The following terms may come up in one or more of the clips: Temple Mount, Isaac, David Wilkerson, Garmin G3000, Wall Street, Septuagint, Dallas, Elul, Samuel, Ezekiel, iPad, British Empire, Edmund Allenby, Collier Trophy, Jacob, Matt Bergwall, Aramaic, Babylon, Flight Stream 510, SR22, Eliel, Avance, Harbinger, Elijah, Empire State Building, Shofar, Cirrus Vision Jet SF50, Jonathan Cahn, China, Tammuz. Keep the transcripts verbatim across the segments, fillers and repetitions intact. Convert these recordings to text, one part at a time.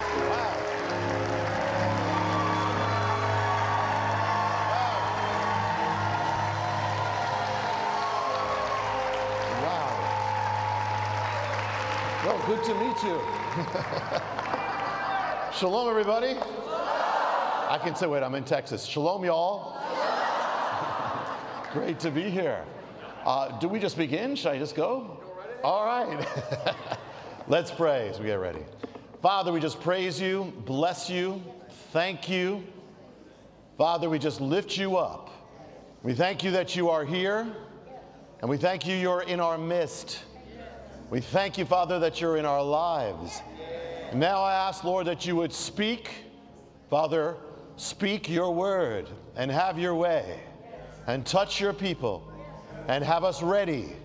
Well, good to meet you. Shalom, everybody. I can say, wait, I'm in Texas. Shalom, y'all. Great to be here. Uh, do we just begin? Should I just go? All right. Let's pray as we get ready. Father, we just praise you, bless you, thank you. Father, we just lift you up. We thank you that you are here, and we thank you you're in our midst. We thank you, Father, that you're in our lives. And now I ask, Lord, that you would speak. Father, speak your word and have your way and touch your people and have us ready.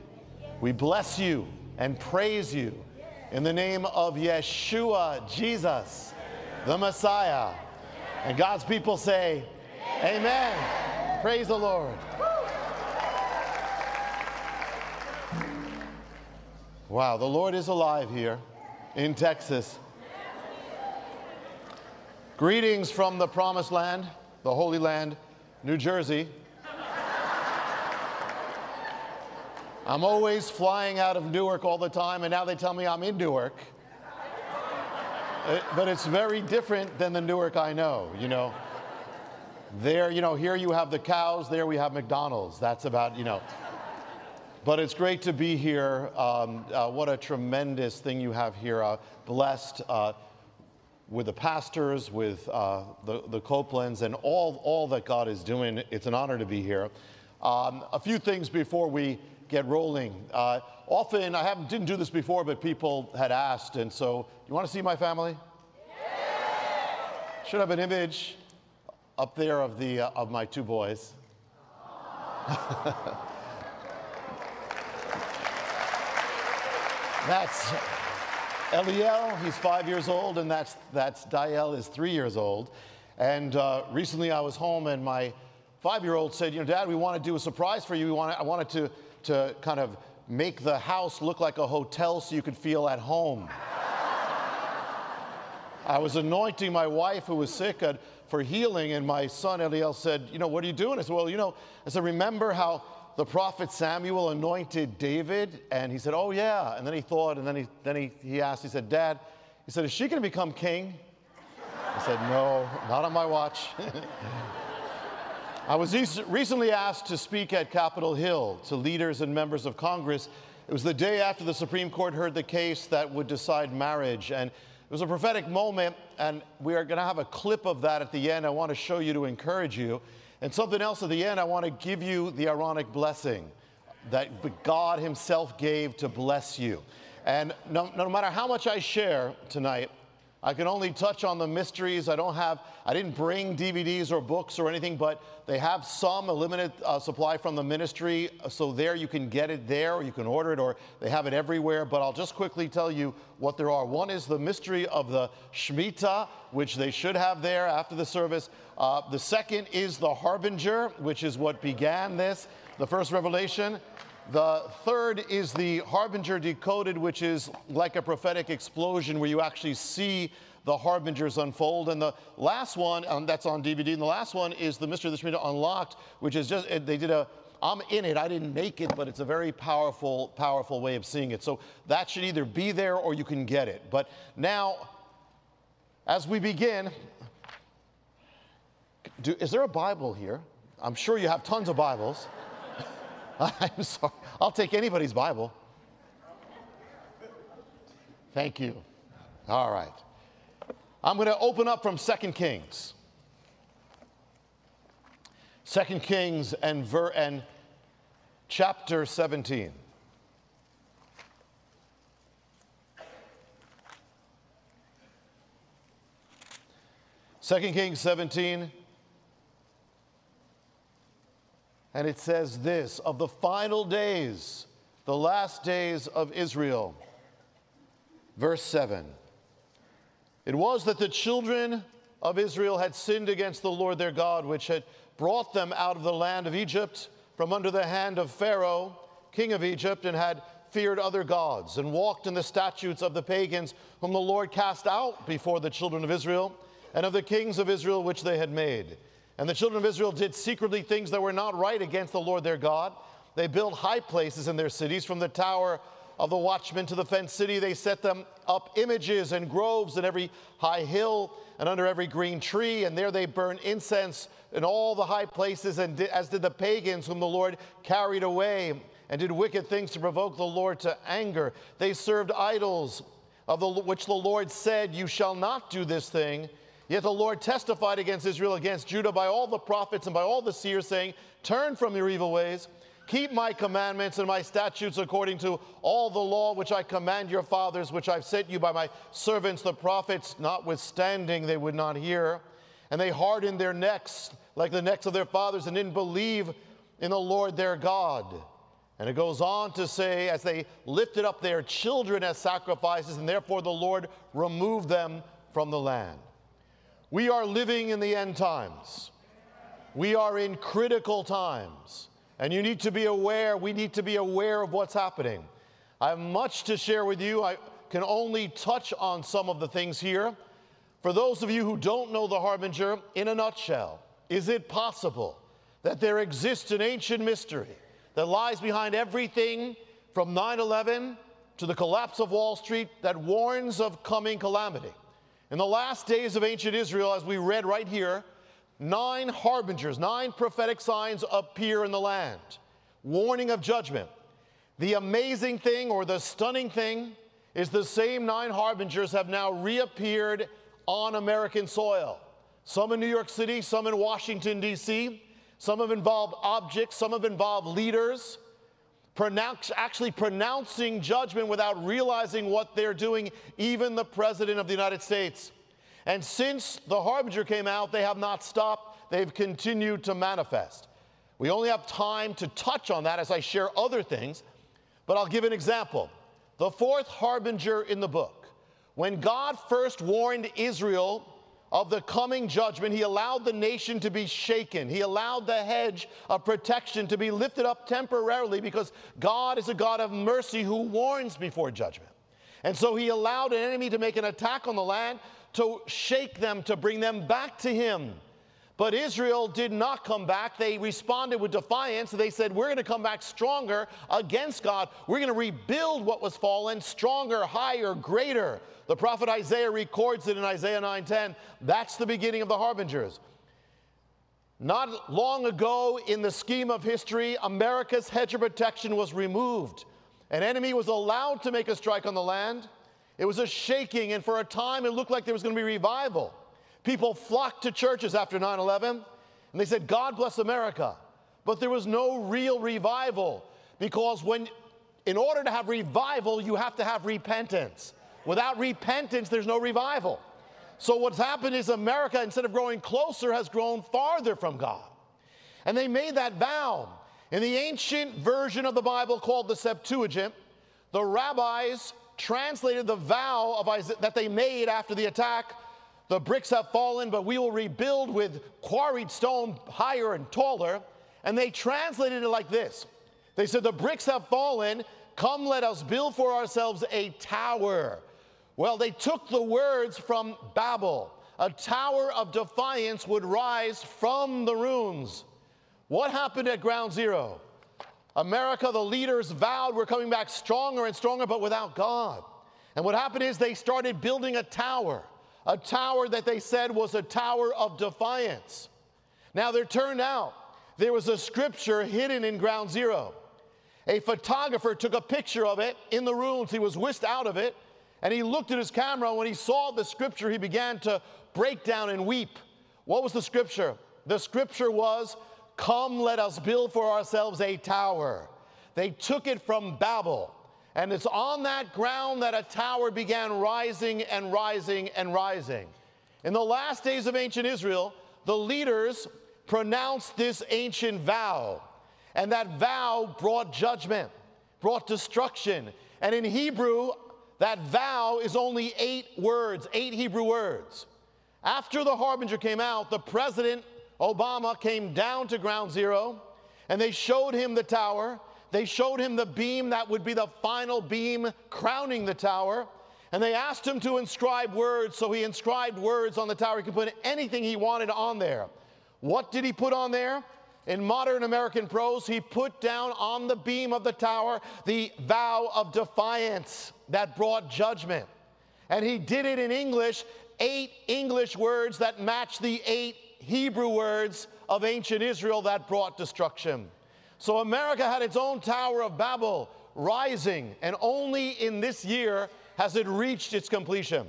We bless you and praise you in the name of Yeshua, Jesus, the Messiah. And God's people say, amen. Amen. Praise the Lord. Wow, the Lord is alive here in Texas. Greetings from the Promised Land, the Holy Land, New Jersey. I'm always flying out of Newark all the time, and now they tell me I'm in Newark. It, but it's very different than the Newark I know, you know. There, you know, here you have the cows, there we have McDonald's. That's about, you know. But it's great to be here. Um, uh, what a tremendous thing you have here. Uh, blessed uh, with the pastors, with uh, the, the Copelands, and all, all that God is doing. It's an honor to be here. Um, a few things before we get rolling. Uh, often, I haven't, didn't do this before, but people had asked, and so, you want to see my family? Yeah. Should have an image up there of, the, uh, of my two boys. That's Eliel, he's five years old, and that's, that's Dael is three years old. And uh, recently I was home and my five-year-old said, you know, Dad, we want to do a surprise for you. We want to, I wanted to, to kind of make the house look like a hotel so you could feel at home. I was anointing my wife who was sick uh, for healing, and my son Eliel said, you know, what are you doing? I said, well, you know, I said, remember how the prophet Samuel anointed David, and he said, oh, yeah. And then he thought, and then he, then he, he asked, he said, Dad, he said, is she going to become king? I said, no, not on my watch. I was recently asked to speak at Capitol Hill to leaders and members of Congress. It was the day after the Supreme Court heard the case that would decide marriage, and it was a prophetic moment, and we are going to have a clip of that at the end. I want to show you to encourage you. And something else at the end, I want to give you the Aaronic blessing that God himself gave to bless you. And no, no matter how much I share tonight, I can only touch on the mysteries. I don't have, I didn't bring D V Ds or books or anything, but they have some, a limited uh, supply from the ministry. So there you can get it there, or you can order it, or they have it everywhere. But I'll just quickly tell you what there are. One is the mystery of the Shemitah, which they should have there after the service. Uh, the second is the Harbinger, which is what began this, the first revelation. The third is the Harbinger Decoded, which is like a prophetic explosion where you actually see the harbingers unfold. And the last one, um, that's on D V D, and the last one is the Mystery of the Shemitah Unlocked, which is just, they did a, I'm in it, I didn't make it, but it's a very powerful, powerful way of seeing it. So that should either be there or you can get it. But now, as we begin, do, is there a Bible here? I'm sure you have tons of Bibles. I'm sorry. I'll take anybody's Bible. Thank you. All right. I'm going to open up from Second Kings. Second Kings and, ver and chapter seventeen. Second Kings seventeen. And it says this, of the final days, the last days of Israel. Verse seven. It was that the children of Israel had sinned against the Lord their God, which had brought them out of the land of Egypt from under the hand of Pharaoh, king of Egypt, and had feared other gods and walked in the statutes of the pagans whom the Lord cast out before the children of Israel and of the kings of Israel which they had made. And the children of Israel did secretly things that were not right against the Lord their God. They built high places in their cities, from the tower of the watchman to the fenced city. They set them up images and groves in every high hill and under every green tree. And there they burned incense in all the high places, and did, as did the pagans whom the Lord carried away, and did wicked things to provoke the Lord to anger. They served idols of the, which the Lord said, "You shall not do this thing." Yet the Lord testified against Israel, against Judah, by all the prophets and by all the seers, saying, "Turn from your evil ways. Keep my commandments and my statutes according to all the law which I command your fathers, which I've sent you by my servants the prophets." Notwithstanding, they would not hear, and they hardened their necks like the necks of their fathers, and didn't believe in the Lord their God. And it goes on to say, as they lifted up their children as sacrifices, and therefore the Lord removed them from the land. We are living in the end times. We are in critical times. And you need to be aware, we need to be aware of what's happening. I have much to share with you. I can only touch on some of the things here. For those of you who don't know the Harbinger, in a nutshell, is it possible that there exists an ancient mystery that lies behind everything from nine eleven to the collapse of Wall Street that warns of coming calamity? In the last days of ancient Israel, as we read right here, nine harbingers, nine prophetic signs appear in the land, warning of judgment. The amazing thing, or the stunning thing, is the same nine harbingers have now reappeared on American soil. Some in New York City, some in Washington, D C. Some have involved objects, some have involved leaders, pronounce, actually pronouncing judgment without realizing what they're doing, even the President of the United States. And since the Harbinger came out, they have not stopped. They've continued to manifest. We only have time to touch on that as I share other things, but I'll give an example. The fourth Harbinger in the book. When God first warned Israel of the coming judgment, he allowed the nation to be shaken. He allowed the hedge of protection to be lifted up temporarily, because God is a God of mercy who warns before judgment. And so he allowed an enemy to make an attack on the land to shake them, to bring them back to him. But Israel did not come back. They responded with defiance. They said, we're going to come back stronger against God. We're going to rebuild what was fallen, stronger, higher, greater. The prophet Isaiah records it in Isaiah nine ten. That's the beginning of the harbingers. Not long ago in the scheme of history, America's hedge of protection was removed. An enemy was allowed to make a strike on the land. It was a shaking, and for a time it looked like there was going to be revival. People flocked to churches after nine eleven, and they said, God bless America. But there was no real revival, because when, in order to have revival, you have to have repentance. Without repentance, there's no revival. So what's happened is America, instead of growing closer, has grown farther from God. And they made that vow. In the ancient version of the Bible called the Septuagint, the rabbis translated the vow of Isaiah that they made after the attack. The bricks have fallen, but we will rebuild with quarried stone higher and taller. And they translated it like this. They said, the bricks have fallen. Come, let us build for ourselves a tower. Well, they took the words from Babel. A tower of defiance would rise from the ruins. What happened at ground zero? America, the leaders vowed, we're coming back stronger and stronger, but without God. And what happened is they started building a tower. A tower that they said was a tower of defiance. Now, there turned out there was a scripture hidden in ground zero. A photographer took a picture of it in the ruins. He was whisked out of it, and he looked at his camera, and when he saw the scripture, he began to break down and weep. What was the scripture? The scripture was, come, let us build for ourselves a tower. They took it from Babel. And it's on that ground that a tower began rising and rising and rising. In the last days of ancient Israel, the leaders pronounced this ancient vow. And that vow brought judgment, brought destruction. And in Hebrew, that vow is only eight words, eight Hebrew words. After the Harbinger came out, the President Obama came down to ground zero, and they showed him the tower. They showed him the beam that would be the final beam crowning the tower. And they asked him to inscribe words, so he inscribed words on the tower. He could put anything he wanted on there. What did he put on there? In modern American prose, he put down on the beam of the tower the vow of defiance that brought judgment. And he did it in English, eight English words that match the eight Hebrew words of ancient Israel that brought destruction. So America had its own Tower of Babel rising, and only in this year has it reached its completion.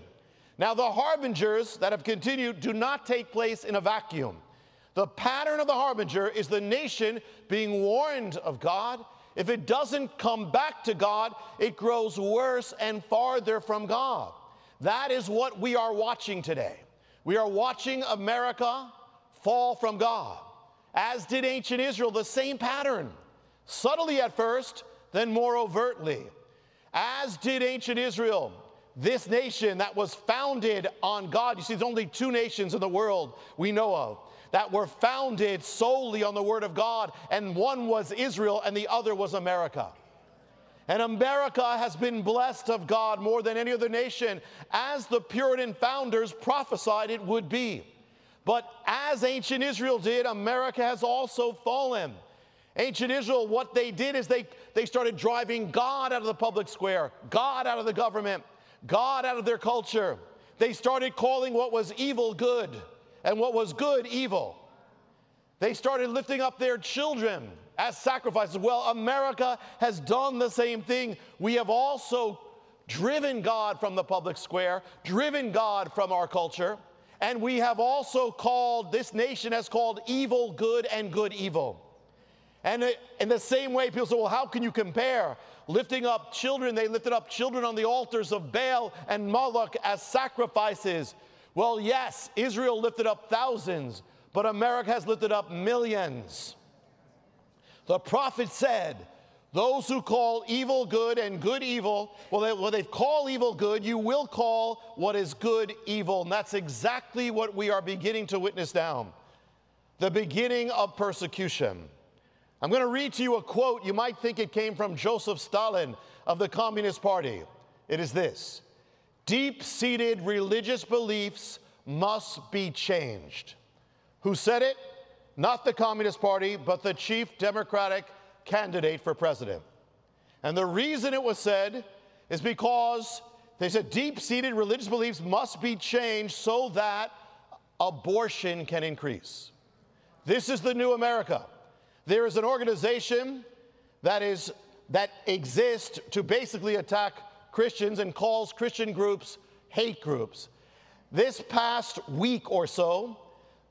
Now, the harbingers that have continued do not take place in a vacuum. The pattern of the harbinger is the nation being warned of God. If it doesn't come back to God, it grows worse and farther from God. That is what we are watching today. We are watching America fall from God, as did ancient Israel, the same pattern, subtly at first, then more overtly. As did ancient Israel, this nation that was founded on God. You see, there's only two nations in the world we know of that were founded solely on the Word of God, and one was Israel and the other was America. And America has been blessed of God more than any other nation, as the Puritan founders prophesied it would be. But as ancient Israel did, America has also fallen. Ancient Israel, what they did is they, they started driving God out of the public square, God out of the government, God out of their culture. They started calling what was evil good and what was good evil. They started lifting up their children as sacrifices. Well, America has done the same thing. We have also driven God from the public square, driven God from our culture, and we have also called, this nation has called evil good and good evil. And in the same way, people say, well, how can you compare lifting up children? They lifted up children on the altars of Baal and Moloch as sacrifices. Well, yes, Israel lifted up thousands, but America has lifted up millions. The prophet said, those who call evil good and good evil, well, they, well, they call evil good, you will call what is good evil. And that's exactly what we are beginning to witness now, the beginning of persecution. I'm going to read to you a quote. You might think it came from Joseph Stalin of the Communist Party. It is this: deep-seated religious beliefs must be changed. Who said it? Not the Communist Party, but the chief Democratic candidate for president. And the reason it was said is because they said deep-seated religious beliefs must be changed so that abortion can increase. This is the new America. There is an organization that, is, that exists to basically attack Christians and calls Christian groups hate groups. This past week or so,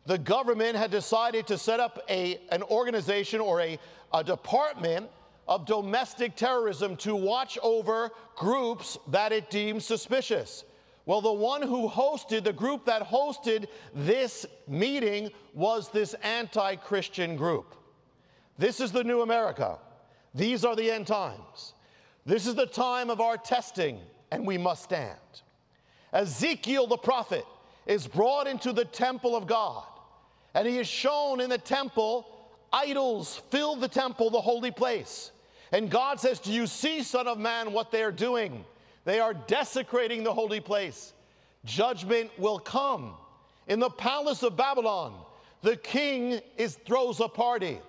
the government had decided to set up a, an organization or a, a department of domestic terrorism to watch over groups that it deems suspicious. Well, the one who hosted, the group that hosted this meeting was this anti-Christian group. This is the new America. These are the end times. This is the time of our testing, and we must stand. Ezekiel the prophet is brought into the temple of God, and he is shown in the temple, idols fill the temple, the holy place. And God says, do you see, son of man, what they are doing? They are desecrating the holy place. Judgment will come. In the palace of Babylon, the king is, throws a party.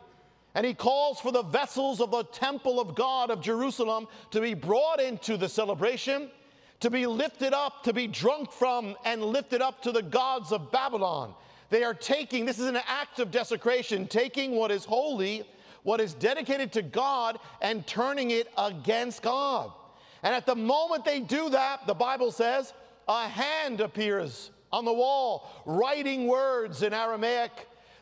And he calls for the vessels of the temple of God of Jerusalem to be brought into the celebration, to be lifted up, to be drunk from, and lifted up to the gods of Babylon. They are taking, this is an act of desecration, taking what is holy, what is dedicated to God, and turning it against God. And at the moment they do that, the Bible says, a hand appears on the wall, writing words in Aramaic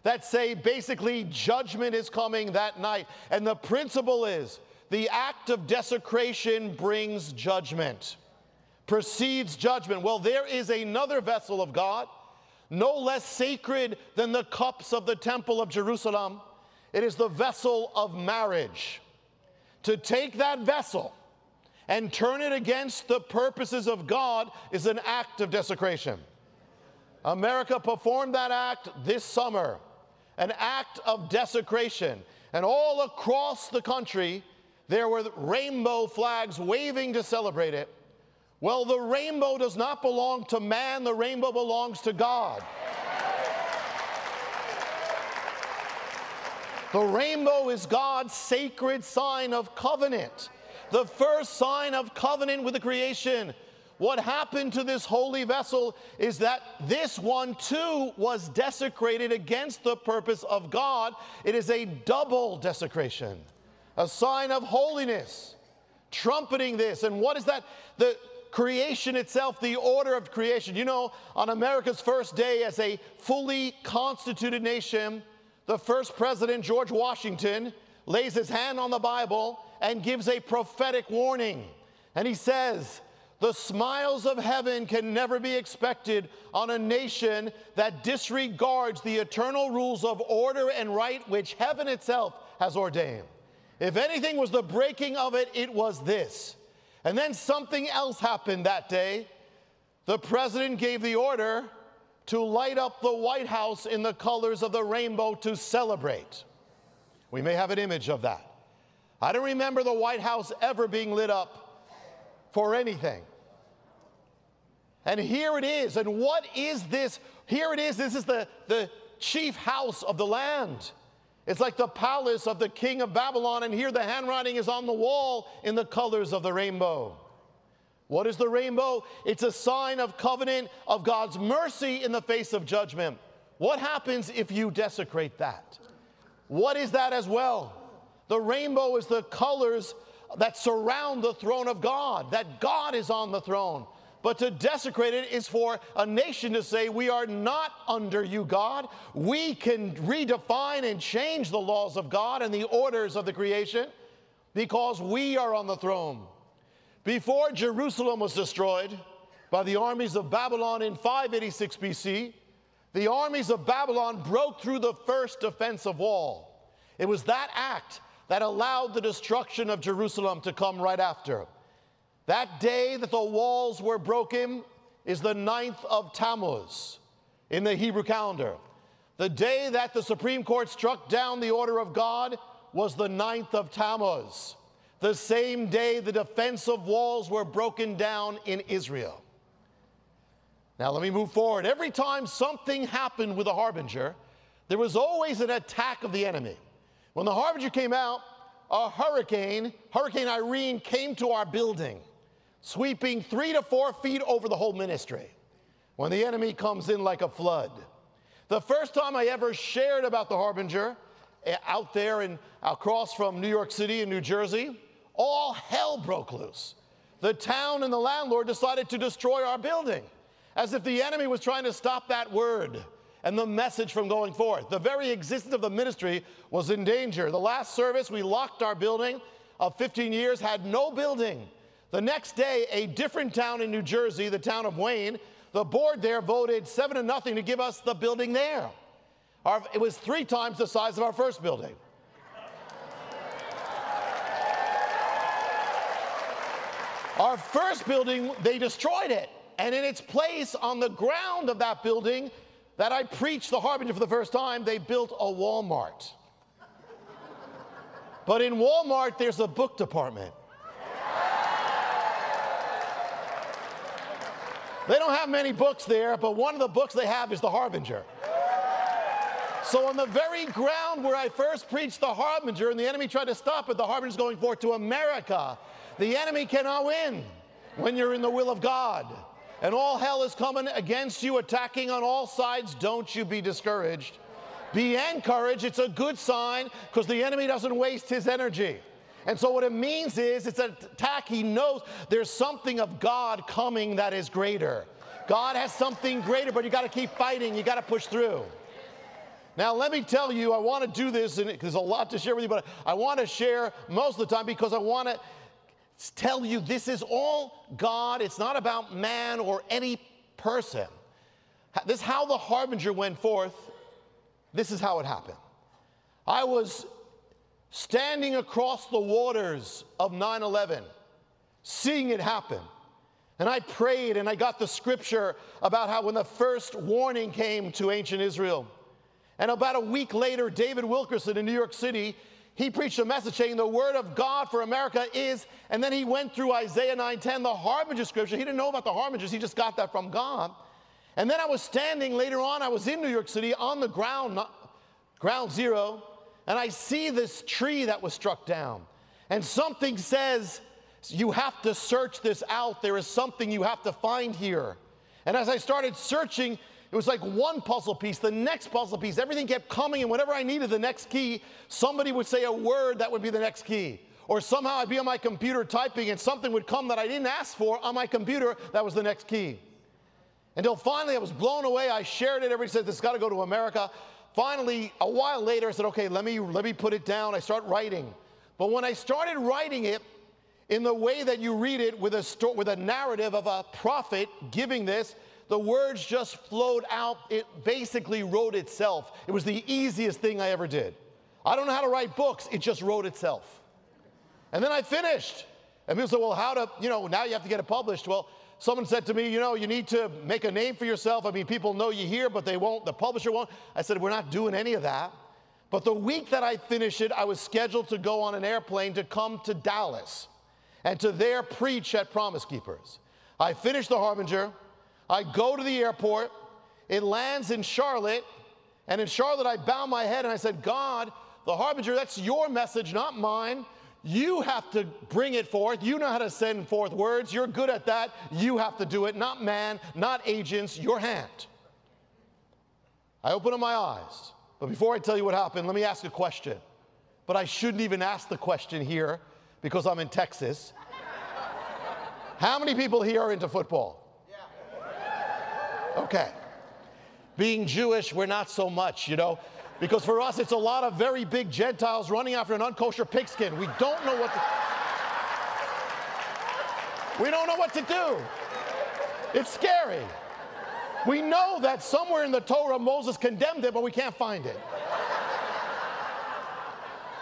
that say basically judgment is coming that night. And the principle is the act of desecration brings judgment, precedes judgment. Well, there is another vessel of God, no less sacred than the cups of the temple of Jerusalem. It is the vessel of marriage. To take that vessel and turn it against the purposes of God is an act of desecration. America performed that act this summer, an act of desecration. And all across the country, There were rainbow flags waving to celebrate it. Well, the rainbow does not belong to man. The rainbow belongs to God. The rainbow is God's sacred sign of covenant, the first sign of covenant with the creation. What happened to this holy vessel is that this one too was desecrated against the purpose of God. It is a double desecration, a sign of holiness, trumpeting this. And what is that? The creation itself, the order of creation. You know, on America's first day as a fully constituted nation, the first president, George Washington, lays his hand on the Bible and gives a prophetic warning. And he says, the smiles of heaven can never be expected on a nation that disregards the eternal rules of order and right which heaven itself has ordained. If anything was the breaking of it, it was this. And then something else happened that day. The president gave the order to light up the White House in the colors of the rainbow to celebrate. We may have an image of that. I don't remember the White House ever being lit up for anything. And here it is. And what is this? Here it is. This is the, the chief house of the land. It's like the palace of the king of Babylon, and here the handwriting is on the wall in the colors of the rainbow. What is the rainbow? It's a sign of covenant, of God's mercy in the face of judgment. What happens if you desecrate that? What is that as well? The rainbow is the colors that surround the throne of God, that God is on the throne. But to desecrate it is for a nation to say, we are not under you, God. We can redefine and change the laws of God and the orders of the creation because we are on the throne. Before Jerusalem was destroyed by the armies of Babylon in five eighty-six B C, the armies of Babylon broke through the first defensive wall. It was that act that allowed the destruction of Jerusalem to come right after. That day that the walls were broken is the ninth of Tammuz in the Hebrew calendar. The day that the Supreme Court struck down the order of God was the ninth of Tammuz. The same day the defensive walls were broken down in Israel. Now let me move forward. Every time something happened with the Harbinger, there was always an attack of the enemy. When the Harbinger came out, a hurricane, Hurricane Irene, came to our building, sweeping three to four feet over the whole ministry when the enemy comes in like a flood. The first time I ever shared about the Harbinger out there and across from New York City and New Jersey, all hell broke loose. The town and the landlord decided to destroy our building as if the enemy was trying to stop that word and the message from going forth. The very existence of the ministry was in danger. The last service, we locked our building of fifteen years, had no building. The next day, a different town in New Jersey, the town of Wayne, the board there voted seven to nothing to give us the building there. Our, it was three times the size of our first building. Our first building, they destroyed it. And in its place on the ground of that building that I preached the Harbinger for the first time, they built a Walmart. But in Walmart, there's a book department. They don't have many books there, but one of the books they have is the Harbinger. So on the very ground where I first preached the Harbinger and the enemy tried to stop it, the Harbinger's going forth to America. The enemy cannot win when you're in the will of God. And all hell is coming against you, attacking on all sides. Don't you be discouraged. Be encouraged. It's a good sign because the enemy doesn't waste his energy. And so what it means is it's an attack. He knows there's something of God coming that is greater. God has something greater, but you got to keep fighting. You got to push through. Now, let me tell you, I want to do this, and there's a lot to share with you, but I want to share most of the time because I want to tell you this is all God. It's not about man or any person. This is how the Harbinger went forth. This is how it happened. I was standing across the waters of nine eleven, seeing it happen. And I prayed, and I got the scripture about how when the first warning came to ancient Israel. And about a week later, David Wilkerson in New York City he preached a message saying the word of God for America is, and then he went through Isaiah nine ten, the Harbinger scripture. He didn't know about the Harbingers. He just got that from God. And then I was standing later on, I was in New York City on the ground, not, ground zero, and I see this tree that was struck down. And something says, you have to search this out. There is something you have to find here. And as I started searching, it was like one puzzle piece, the next puzzle piece. Everything kept coming, and whenever I needed the next key, somebody would say a word that would be the next key. Or somehow I'd be on my computer typing, and something would come that I didn't ask for on my computer that was the next key. Until finally I was blown away. I shared it. Everybody said, this has got to go to America. Finally, a while later, I said, okay, let me, let me put it down. I start writing. But when I started writing it, in the way that you read it, with a, sto with a narrative of a prophet giving this, the words just flowed out. It basically wrote itself. It was the easiest thing I ever did. I don't know how to write books. It just wrote itself. And then I finished. And people said, well, how to, you know, now you have to get it published. Well, someone said to me, you know, you need to make a name for yourself. I mean, people know you here, but they won't, the publisher won't. I said, we're not doing any of that. But the week that I finished it, I was scheduled to go on an airplane to come to Dallas and to there preach at Promise Keepers. I finished the Harbinger. I go to the airport, it lands in Charlotte, and in Charlotte I bow my head and I said, God, the Harbinger, that's your message, not mine. You have to bring it forth. You know how to send forth words. You're good at that. You have to do it, not man, not agents, your hand. I open up my eyes, but before I tell you what happened, let me ask a question. But I shouldn't even ask the question here because I'm in Texas. How many people here are into football? Okay. Being Jewish, we're not so much, you know, because for us, it's a lot of very big Gentiles running after an unkosher pigskin. We don't know what to, we don't know what to do. It's scary. We know that somewhere in the Torah, Moses condemned it, but we can't find it.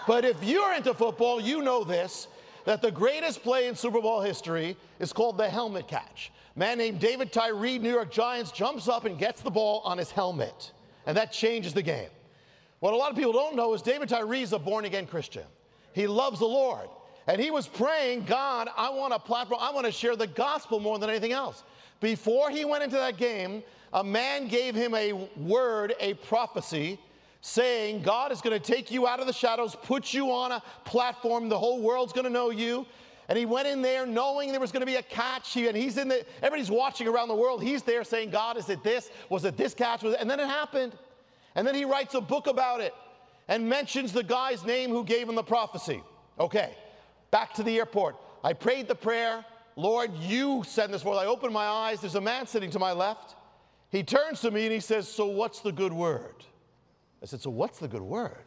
But if you're into football, you know this, that the greatest play in Super Bowl history is called the helmet catch. A man named David Tyree, New York Giants, jumps up and gets the ball on his helmet, and that changes the game. What a lot of people don't know is David Tyree is a born-again Christian. He loves the Lord, and he was praying, God, I want a platform. I want to share the gospel more than anything else. Before he went into that game, a man gave him a word, a prophecy, saying, God is going to take you out of the shadows, put you on a platform, the whole world's going to know you. And he went in there knowing there was going to be a catch, and he's in the, everybody's watching around the world. He's there saying, God, is it this? Was it this catch? Was it? And then it happened. And then he writes a book about it and mentions the guy's name who gave him the prophecy. Okay, back to the airport. I prayed the prayer, Lord, you send this forth. I opened my eyes. There's a man sitting to my left. He turns to me and he says, so what's the good word? I said, so what's the good word?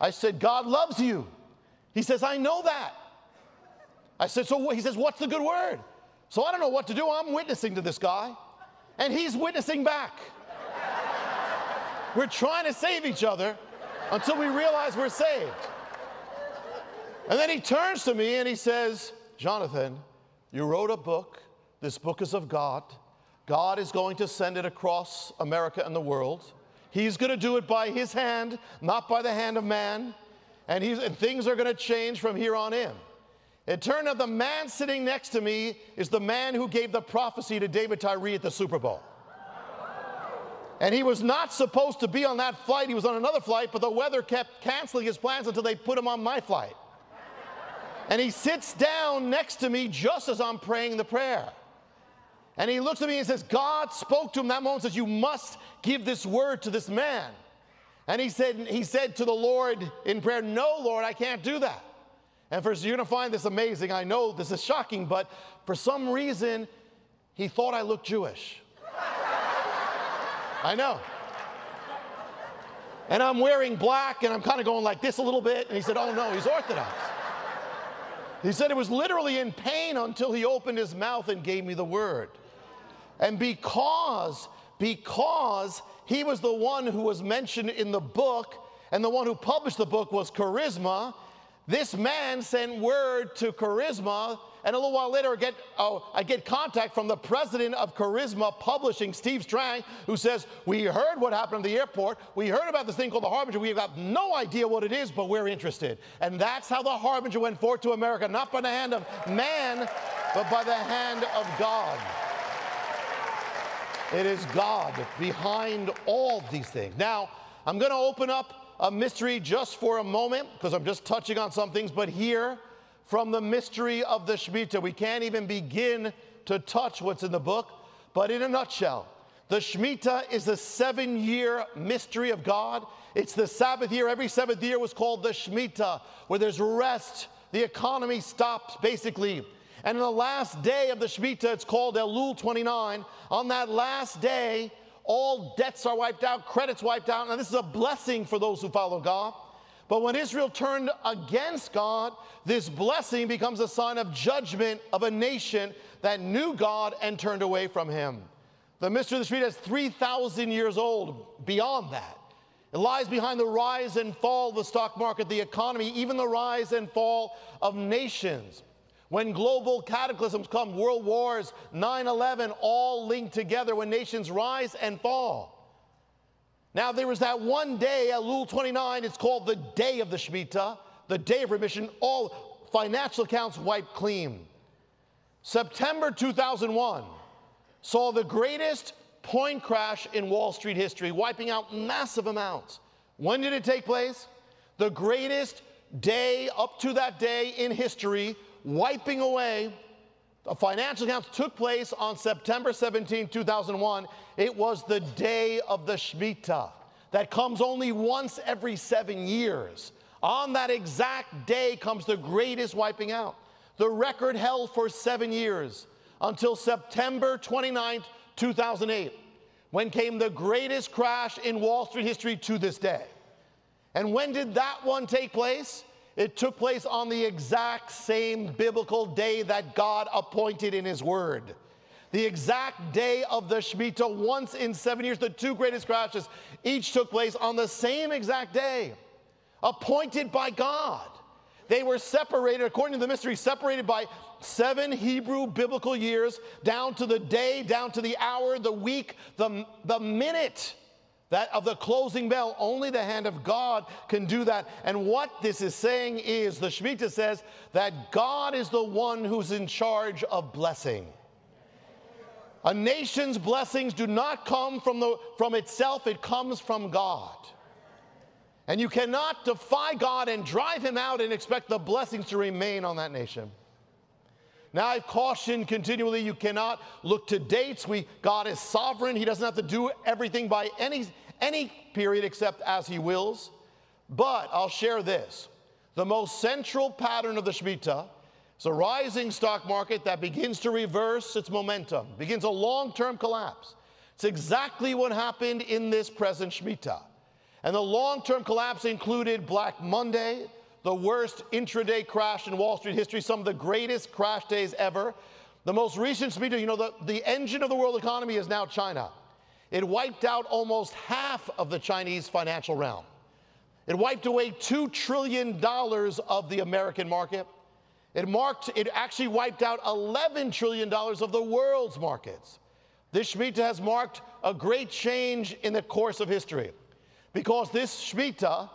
I said, God loves you. He says, I know that. I said, so he says, what's the good word? So I don't know what to do. I'm witnessing to this guy, and he's witnessing back. We're trying to save each other until we realize we're saved. And then he turns to me and he says, Jonathan, you wrote a book. This book is of God. God is going to send it across America and the world. He's going to do it by his hand, not by the hand of man. And, he's, and things are going to change from here on in. It turned out the man sitting next to me is the man who gave the prophecy to David Tyree at the Super Bowl. And he was not supposed to be on that flight. He was on another flight, but the weather kept canceling his plans until they put him on my flight. And he sits down next to me just as I'm praying the prayer. And he looks at me and says, God spoke to him that moment and says, you must give this word to this man. And he said, he said to the Lord in prayer, no, Lord, I can't do that. And for, you're going to find this amazing. I know this is shocking, but for some reason, he thought I looked Jewish. I know. And I'm wearing black, and I'm kind of going like this a little bit. And he said, oh, no, he's Orthodox. He said it was literally in pain until he opened his mouth and gave me the word. And because, because he was the one who was mentioned in the book, and the one who published the book was Charisma, This man sent word to Charisma, and a little while later I get, oh, I get contact from the president of Charisma Publishing, Steve Strang, who says, we heard what happened at the airport, we heard about this thing called the Harbinger, we've got no idea what it is, but we're interested. And that's how the Harbinger went forth to America, not by the hand of man, but by the hand of God. It is God behind all these things. Now, I'm going to open up a mystery just for a moment, because I'm just touching on some things, but here, from the mystery of the Shemitah, we can't even begin to touch what's in the book, but in a nutshell, the Shemitah is the seven-year mystery of God. It's the Sabbath year. Every seventh year was called the Shemitah, where there's rest. The economy stops, basically. And in the last day of the Shemitah, it's called Elul twenty-nine. On that last day, all debts are wiped out, credits wiped out. Now, this is a blessing for those who follow God. But when Israel turned against God, this blessing becomes a sign of judgment of a nation that knew God and turned away from him. The mystery of the Shemitah is three thousand years old beyond that. It lies behind the rise and fall of the stock market, the economy, even the rise and fall of nations. When global cataclysms come, world wars, nine eleven, all linked together when nations rise and fall. Now, there was that one day, Elul twenty-nine, it's called the day of the Shemitah, the day of remission, all financial accounts wiped clean. September two thousand one saw the greatest point crash in Wall Street history, wiping out massive amounts. When did it take place? The greatest day up to that day in history, wiping away the financial accounts, took place on September seventeenth, two thousand one. It was the day of the Shemitah that comes only once every seven years. On that exact day comes the greatest wiping out, the record held for seven years until September twenty-ninth, two thousand eight, when came the greatest crash in Wall Street history to this day. And when did that one take place? It took place on the exact same biblical day that God appointed in his word. The exact day of the Shemitah, once in seven years, the two greatest crashes, each took place on the same exact day, appointed by God. They were separated, according to the mystery, separated by seven Hebrew biblical years, down to the day, down to the hour, the week, the, the minute. That of the closing bell, only the hand of God can do that. And what this is saying is, the Shemitah says that God is the one who's in charge of blessing. A nation's blessings do not come from, the, from itself, it comes from God. And you cannot defy God and drive him out and expect the blessings to remain on that nation. Now, I caution continually, you cannot look to dates. We, God is sovereign. He doesn't have to do everything by any, any period except as he wills. But I'll share this. The most central pattern of the Shemitah is a rising stock market that begins to reverse its momentum, begins a long-term collapse. It's exactly what happened in this present Shemitah. And the long-term collapse included Black Monday, the worst intraday crash in Wall Street history, some of the greatest crash days ever. The most recent Shemitah, you know, the, the engine of the world economy is now China. It wiped out almost half of the Chinese financial realm. It wiped away two trillion dollars of the American market. It, marked, it actually wiped out eleven trillion dollars of the world's markets. This Shemitah has marked a great change in the course of history, because this Shemitah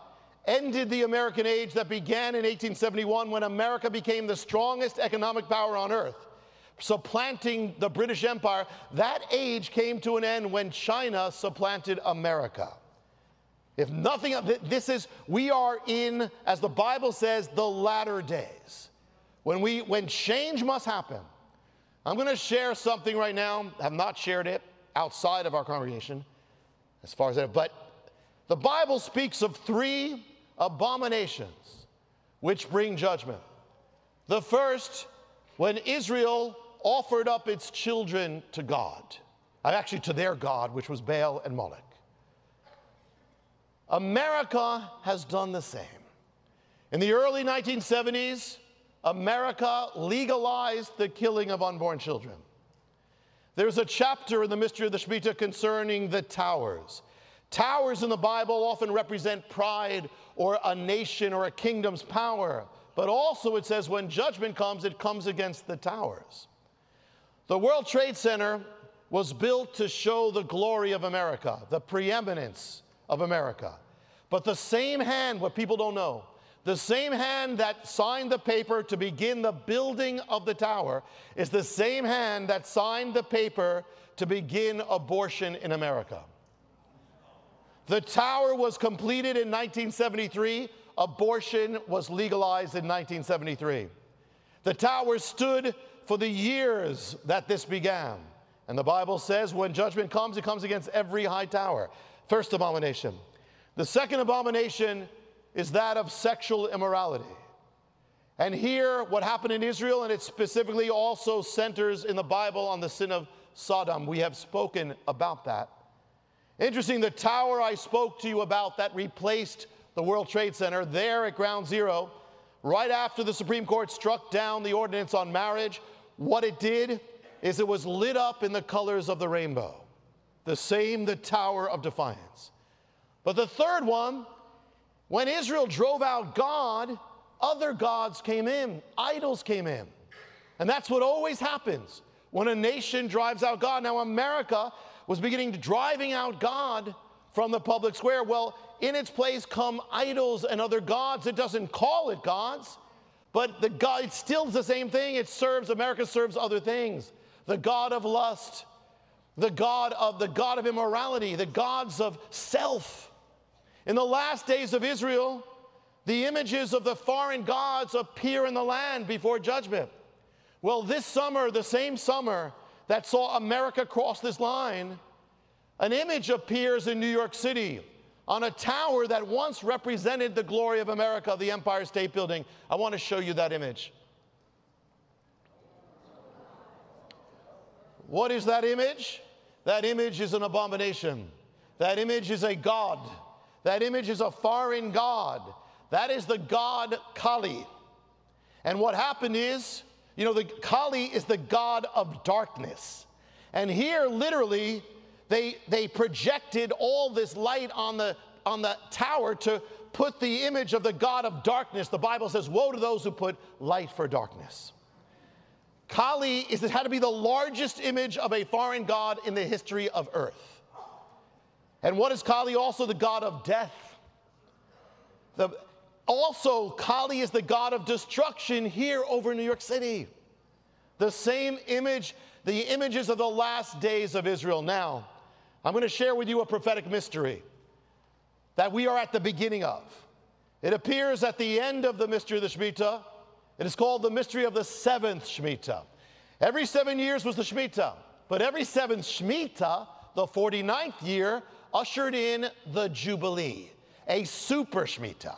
ended the American age that began in eighteen seventy-one, when America became the strongest economic power on earth, supplanting the British Empire. That age came to an end when China supplanted America. If nothing, this is, we are in, as the Bible says, the latter days, when, we, when change must happen. I'm going to share something right now. I have not shared it outside of our congregation, as far as that, but the Bible speaks of three abominations which bring judgment. The first, when Israel offered up its children to God, actually to their God, which was Baal and Moloch. America has done the same. In the early nineteen seventies, America legalized the killing of unborn children. There's a chapter in the mystery of the Shemitah concerning the towers. Towers in the Bible often represent pride or a nation or a kingdom's power. But also it says when judgment comes, it comes against the towers. The World Trade Center was built to show the glory of America, the preeminence of America. But the same hand, what people don't know, the same hand that signed the paper to begin the building of the tower is the same hand that signed the paper to begin abortion in America. The tower was completed in nineteen seventy-three. Abortion was legalized in nineteen seventy-three. The tower stood for the years that this began. And the Bible says when judgment comes, it comes against every high tower. First abomination. The second abomination is that of sexual immorality. And here, what happened in Israel, and it specifically also centers in the Bible on the sin of Sodom. We have spoken about that. Interesting, the tower I spoke to you about that replaced the World Trade Center there at Ground Zero, right after the Supreme Court struck down the ordinance on marriage, what it did is it was lit up in the colors of the rainbow. The same, the Tower of Defiance. But the third one, when Israel drove out God, other gods came in, idols came in. And that's what always happens when a nation drives out God. Now America was beginning to driving out God from the public square. Well, in its place come idols and other gods. It doesn't call it gods, but the God, it still is the same thing. It serves, America serves other things. The god of lust, the god of, the god of immorality, the gods of self. In the last days of Israel, the images of the foreign gods appear in the land before judgment. Well, this summer, the same summer that saw America cross this line, an image appears in New York City on a tower that once represented the glory of America, the Empire State Building. I want to show you that image. What is that image? That image is an abomination. That image is a god. That image is a foreign god. That is the god Kali. And what happened is, you know, the Kali is the god of darkness. And here, literally, they, they projected all this light on the, on the tower to put the image of the god of darkness. The Bible says, woe to those who put light for darkness. Kali is, it had to be the largest image of a foreign god in the history of earth. And what is Kali? Also the god of death. The, also, Kali is the god of destruction here over New York City. The same image, the images of the last days of Israel. Now, I'm going to share with you a prophetic mystery that we are at the beginning of. It appears at the end of the mystery of the Shemitah. It is called the mystery of the seventh Shemitah. Every seven years was the Shemitah, but every seventh Shemitah, the forty-ninth year, ushered in the Jubilee, a super Shemitah.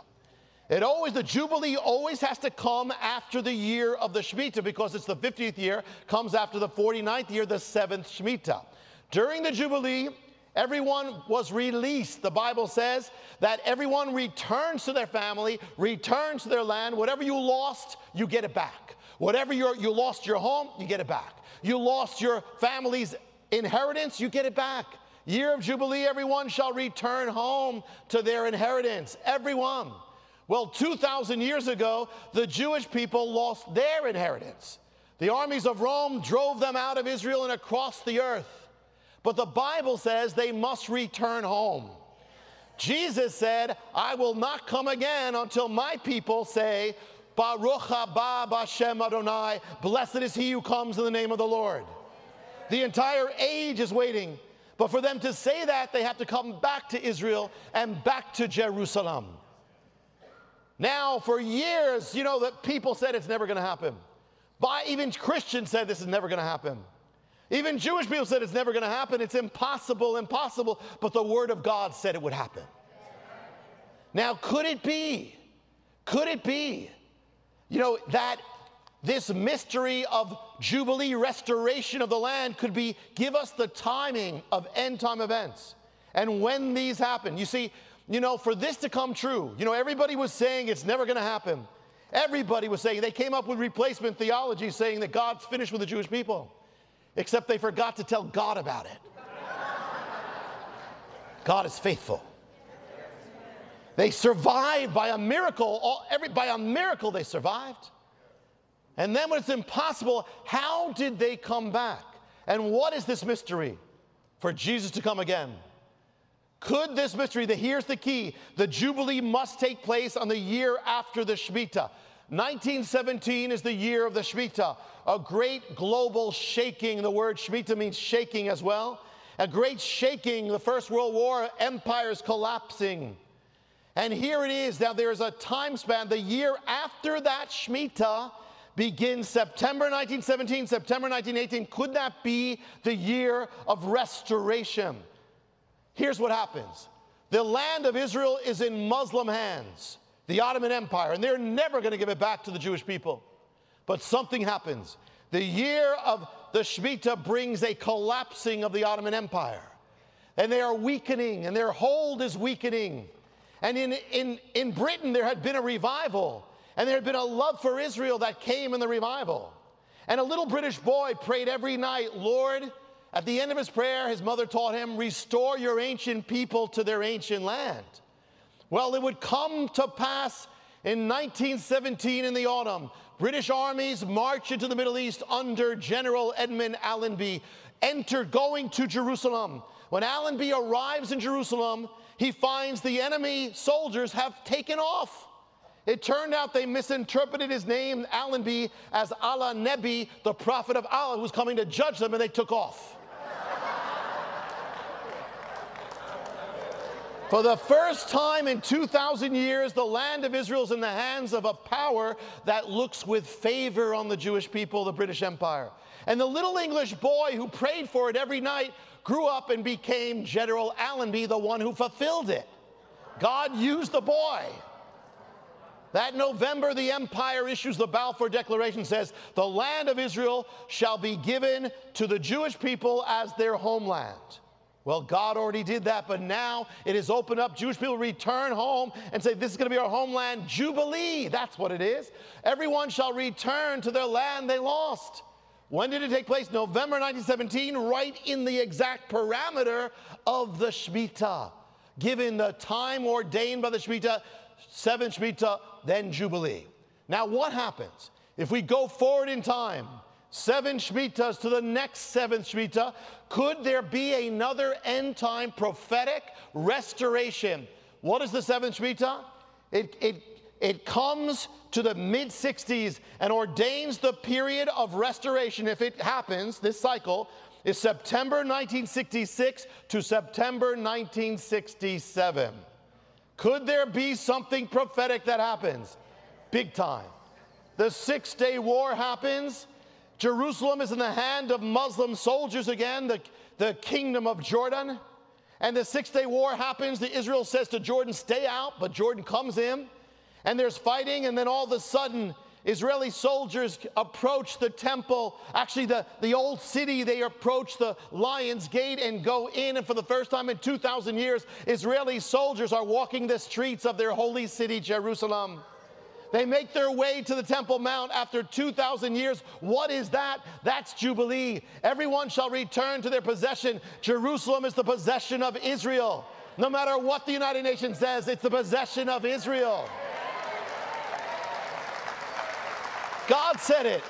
It always, the Jubilee always has to come after the year of the Shemitah because it's the fiftieth year, comes after the forty-ninth year, the seventh Shemitah. During the Jubilee, everyone was released. The Bible says that everyone returns to their family, returns to their land. Whatever you lost, you get it back. Whatever you're, you lost your home, you get it back. You lost your family's inheritance, you get it back. Year of Jubilee, everyone shall return home to their inheritance. Everyone. Well, two thousand years ago, the Jewish people lost their inheritance. The armies of Rome drove them out of Israel and across the earth. But the Bible says they must return home. Jesus said, I will not come again until my people say, Baruch haba b'Shem Adonai, blessed is he who comes in the name of the Lord. The entire age is waiting. But for them to say that, they have to come back to Israel and back to Jerusalem. Now, for years, you know, that people said it's never going to happen. By, even Christians said this is never going to happen. Even Jewish people said it's never going to happen. It's impossible, impossible. But the Word of God said it would happen. Now, could it be, could it be, you know, that this mystery of Jubilee, restoration of the land, could be, give us the timing of end time events and when these happen. You see, you know, for this to come true, you know, everybody was saying it's never going to happen. Everybody was saying, they came up with replacement theology saying that God's finished with the Jewish people, except they forgot to tell God about it. God is faithful. They survived by a miracle. All, every, by a miracle they survived. And then when it's impossible, how did they come back? And what is this mystery for Jesus to come again? Could this mystery, the, here's the key, the Jubilee must take place on the year after the Shemitah. nineteen seventeen is the year of the Shemitah, a great global shaking. The word Shemitah means shaking as well. A great shaking, the First World War, empires collapsing. And here it is, now there is a time span, the year after that Shemitah begins September nineteen seventeen, September nineteen eighteen. Could that be the year of restoration? Here's what happens. The land of Israel is in Muslim hands, the Ottoman Empire, and they're never going to give it back to the Jewish people. But something happens. The year of the Shemitah brings a collapsing of the Ottoman Empire. And they are weakening, and their hold is weakening. And in, in, in Britain, there had been a revival, and there had been a love for Israel that came in the revival. And a little British boy prayed every night, Lord, at the end of his prayer, his mother taught him, restore your ancient people to their ancient land. Well, it would come to pass in nineteen seventeen in the autumn. British armies marched into the Middle East under General Edmund Allenby, entered going to Jerusalem. When Allenby arrives in Jerusalem, he finds the enemy soldiers have taken off. It turned out they misinterpreted his name, Allenby, as Allah Nebi, the prophet of Allah, who was coming to judge them, and they took off. For the first time in two thousand years, the land of Israel is in the hands of a power that looks with favor on the Jewish people, the British Empire. And the little English boy who prayed for it every night grew up and became General Allenby, the one who fulfilled it. God used the boy. That November, the empire issues the Balfour Declaration, says, the land of Israel shall be given to the Jewish people as their homeland. Well, God already did that, but now it is opened up. Jewish people return home and say, this is going to be our homeland. Jubilee, that's what it is. Everyone shall return to their land they lost. When did it take place? November nineteen seventeen, right in the exact parameter of the Shemitah, given the time ordained by the Shemitah, seventh Shemitah, then Jubilee. Now what happens if we go forward in time, seven Shemitahs to the next seventh Shemitah? Could there be another end time prophetic restoration? What is the seventh Shemitah? It, it, it comes to the mid sixties and ordains the period of restoration, if it happens, this cycle, is September nineteen sixty-six to September nineteen sixty-seven. Could there be something prophetic that happens? Big time. The Six-Day War happens. Jerusalem is in the hand of Muslim soldiers again, the, the kingdom of Jordan. And the Six-Day War happens. The Israel says to Jordan, stay out, but Jordan comes in. And there's fighting, and then all of a sudden, Israeli soldiers approach the temple, actually the, the old city, they approach the Lion's Gate and go in, and for the first time in two thousand years, Israeli soldiers are walking the streets of their holy city, Jerusalem. They make their way to the Temple Mount after two thousand years. What is that? That's Jubilee. Everyone shall return to their possession. Jerusalem is the possession of Israel. No matter what the United Nations says, it's the possession of Israel. God said it.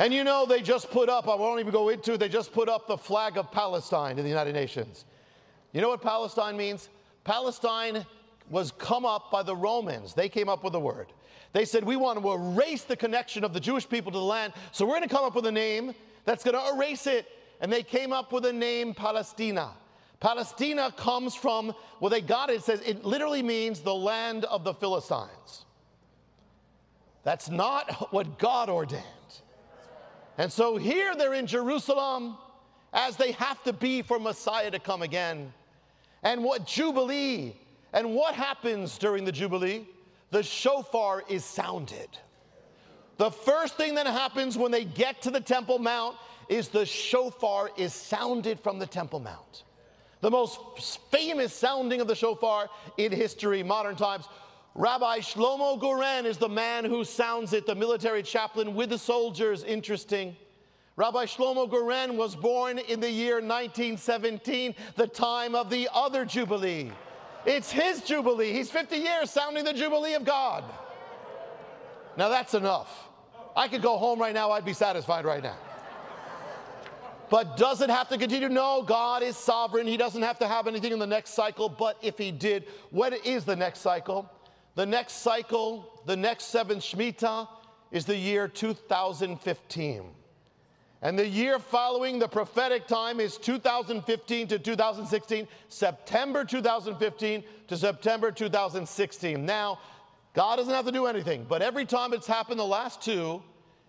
And you know, they just put up, I won't even go into it, they just put up the flag of Palestine in the United Nations. You know what Palestine means? Palestine was come up by the Romans. They came up with a word. They said, we want to erase the connection of the Jewish people to the land, so we're going to come up with a name that's going to erase it. And they came up with a name, Palestina. Palestina comes from, well, they got it, it says it literally means the land of the Philistines. That's not what God ordained. And so here they're in Jerusalem as they have to be for Messiah to come again. And what Jubilee, and what happens during the Jubilee? The shofar is sounded. The first thing that happens when they get to the Temple Mount is the shofar is sounded from the Temple Mount. The most famous sounding of the shofar in history, modern times. Rabbi Shlomo Goren is the man who sounds it, the military chaplain with the soldiers. Interesting. Rabbi Shlomo Goren was born in the year nineteen seventeen, the time of the other Jubilee. It's his Jubilee. He's fifty years sounding the Jubilee of God. Now that's enough. I could go home right now. I'd be satisfied right now. But does it have to continue? No, God is sovereign. He doesn't have to have anything in the next cycle. But if he did, what is the next cycle? The next cycle, the next seventh Shemitah, is the year two thousand fifteen. And the year following the prophetic time is two thousand fifteen to two thousand sixteen, September two thousand fifteen to September two thousand sixteen. Now, God doesn't have to do anything, but every time it's happened, the last two,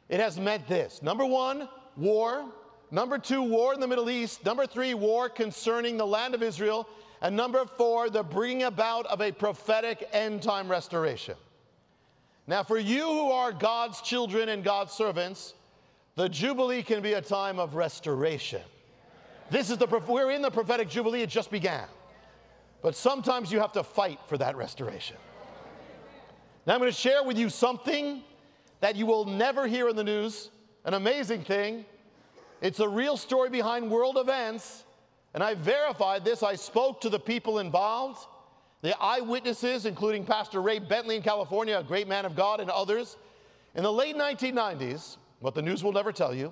it has meant this. Number one, war. Number two, war in the Middle East. Number three, war concerning the land of Israel. And number four, the bringing about of a prophetic end-time restoration. Now, for you who are God's children and God's servants, the Jubilee can be a time of restoration. This is the, we're in the prophetic Jubilee, it just began. But sometimes you have to fight for that restoration. Now, I'm going to share with you something that you will never hear in the news, an amazing thing. It's a real story behind world events, and I verified this. I spoke to the people involved, the eyewitnesses, including Pastor Ray Bentley in California, a great man of God, and others. In the late nineteen nineties, what the news will never tell you,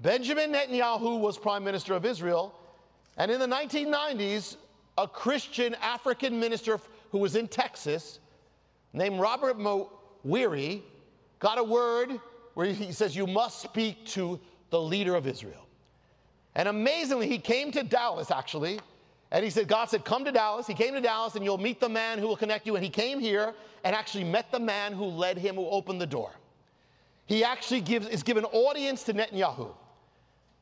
Benjamin Netanyahu was prime minister of Israel, and in the nineteen nineties, a Christian African minister who was in Texas named Robert Mowiri got a word where he says, you must speak to the leader of Israel. And amazingly, he came to Dallas, actually, and he said, God said, come to Dallas. He came to Dallas, and you'll meet the man who will connect you. And he came here and actually met the man who led him, who opened the door. He actually gives, is given audience to Netanyahu.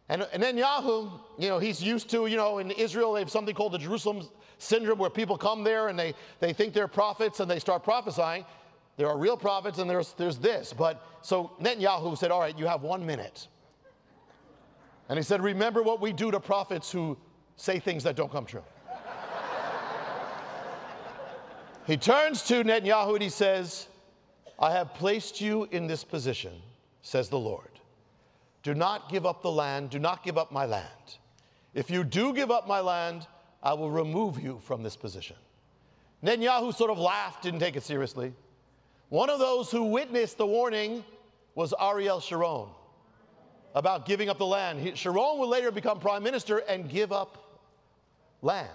And, and Netanyahu, you know, he's used to, you know, in Israel, they have something called the Jerusalem syndrome, where people come there, and they, they think they're prophets, and they start prophesying. There are real prophets, and there's, there's this. But so Netanyahu said, all right, you have one minute. And he said, remember what we do to prophets who say things that don't come true. He turns to Netanyahu and he says, I have placed you in this position, says the Lord. Do not give up the land. Do not give up my land. If you do give up my land, I will remove you from this position. Netanyahu sort of laughed, didn't take it seriously. One of those who witnessed the warning was Ariel Sharon, about giving up the land. He, Sharon would later become prime minister and give up land.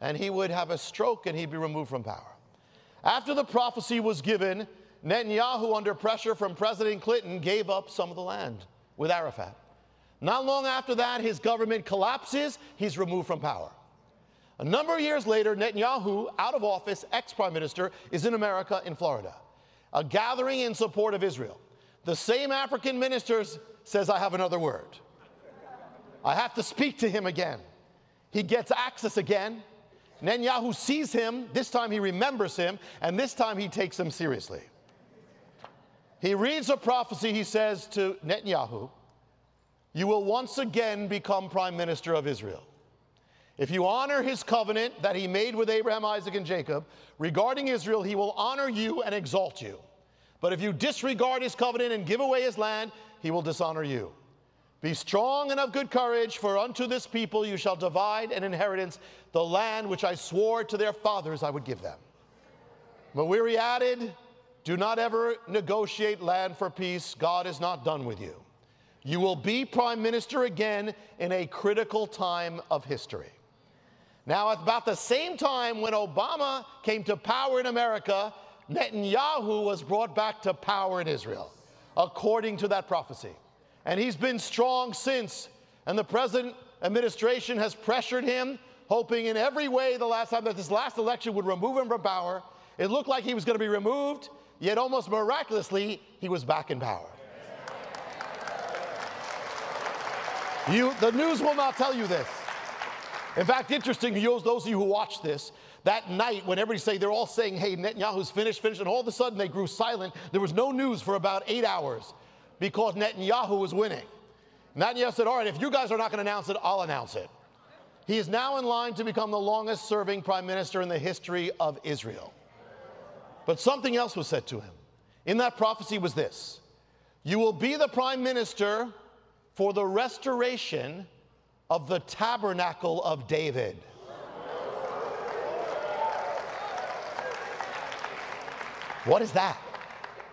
And he would have a stroke and he'd be removed from power. After the prophecy was given, Netanyahu, under pressure from President Clinton, gave up some of the land with Arafat. Not long after that, his government collapses. He's removed from power. A number of years later, Netanyahu, out of office, ex-prime minister, is in America in Florida, a gathering in support of Israel. The same African ministers says, I have another word. I have to speak to him again. He gets access again. Netanyahu sees him. This time he remembers him, and this time he takes him seriously. He reads a prophecy. He says to Netanyahu, you will once again become prime minister of Israel. If you honor his covenant that he made with Abraham, Isaac, and Jacob regarding Israel, he will honor you and exalt you. But if you disregard his covenant and give away his land, he will dishonor you. Be strong and of good courage, for unto this people you shall divide an inheritance, the land which I swore to their fathers I would give them. Mowiri added, do not ever negotiate land for peace. God is not done with you. You will be prime minister again in a critical time of history. Now, at about the same time when Obama came to power in America, Netanyahu was brought back to power in Israel, according to that prophecy. And he's been strong since, and the present administration has pressured him, hoping in every way the last time that this last election would remove him from power. It looked like he was going to be removed, yet almost miraculously, he was back in power. You, the news will not tell you this. In fact, interesting, those of you who watch this, that night when everybody say, they're all saying, hey, Netanyahu's finished, finished, and all of a sudden they grew silent. There was no news for about eight hours because Netanyahu was winning. Netanyahu said, all right, if you guys are not going to announce it, I'll announce it. He is now in line to become the longest-serving prime minister in the history of Israel. But something else was said to him. In that prophecy was this, you will be the prime minister for the restoration of the tabernacle of David. What is that?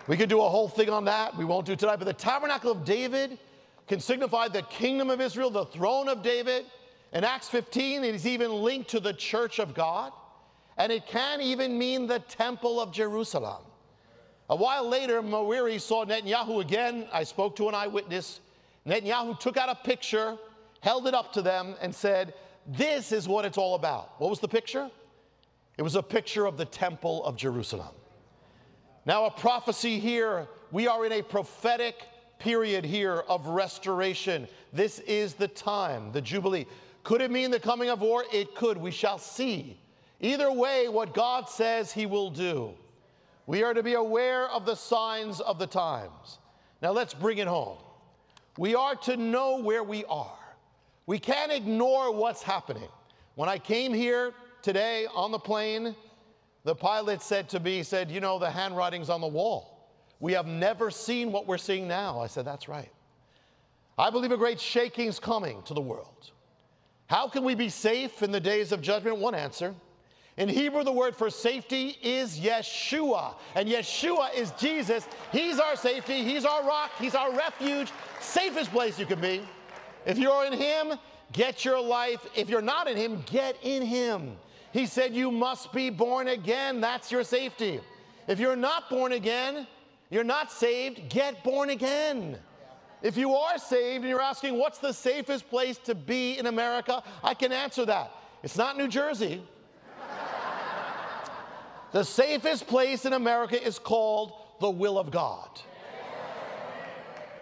We could do a whole thing on that. We won't do it tonight. But the tabernacle of David can signify the kingdom of Israel, the throne of David. In Acts fifteen, it is even linked to the church of God. And it can even mean the temple of Jerusalem. A while later, Mawiri saw Netanyahu again. I spoke to an eyewitness. Netanyahu took out a picture, held it up to them, and said, "This is what it's all about." What was the picture? It was a picture of the temple of Jerusalem. Now, a prophecy here. We are in a prophetic period here of restoration. This is the time, the Jubilee. Could it mean the coming of war? It could. We shall see. Either way, what God says he will do. We are to be aware of the signs of the times. Now, let's bring it home. We are to know where we are. We can't ignore what's happening. When I came here today on the plane, the pilot said to me, he said, "You know, the handwriting's on the wall. We have never seen what we're seeing now." I said, "That's right." I believe a great shaking's coming to the world. How can we be safe in the days of judgment? One answer. In Hebrew, the word for safety is Yeshua. And Yeshua is Jesus. He's our safety. He's our rock. He's our refuge. Safest place you can be. If you're in him, get your life. If you're not in him, get in him. He said you must be born again. That's your safety. If you're not born again, you're not saved, get born again. If you are saved and you're asking what's the safest place to be in America, I can answer that. It's not New Jersey. The safest place in America is called the will of God.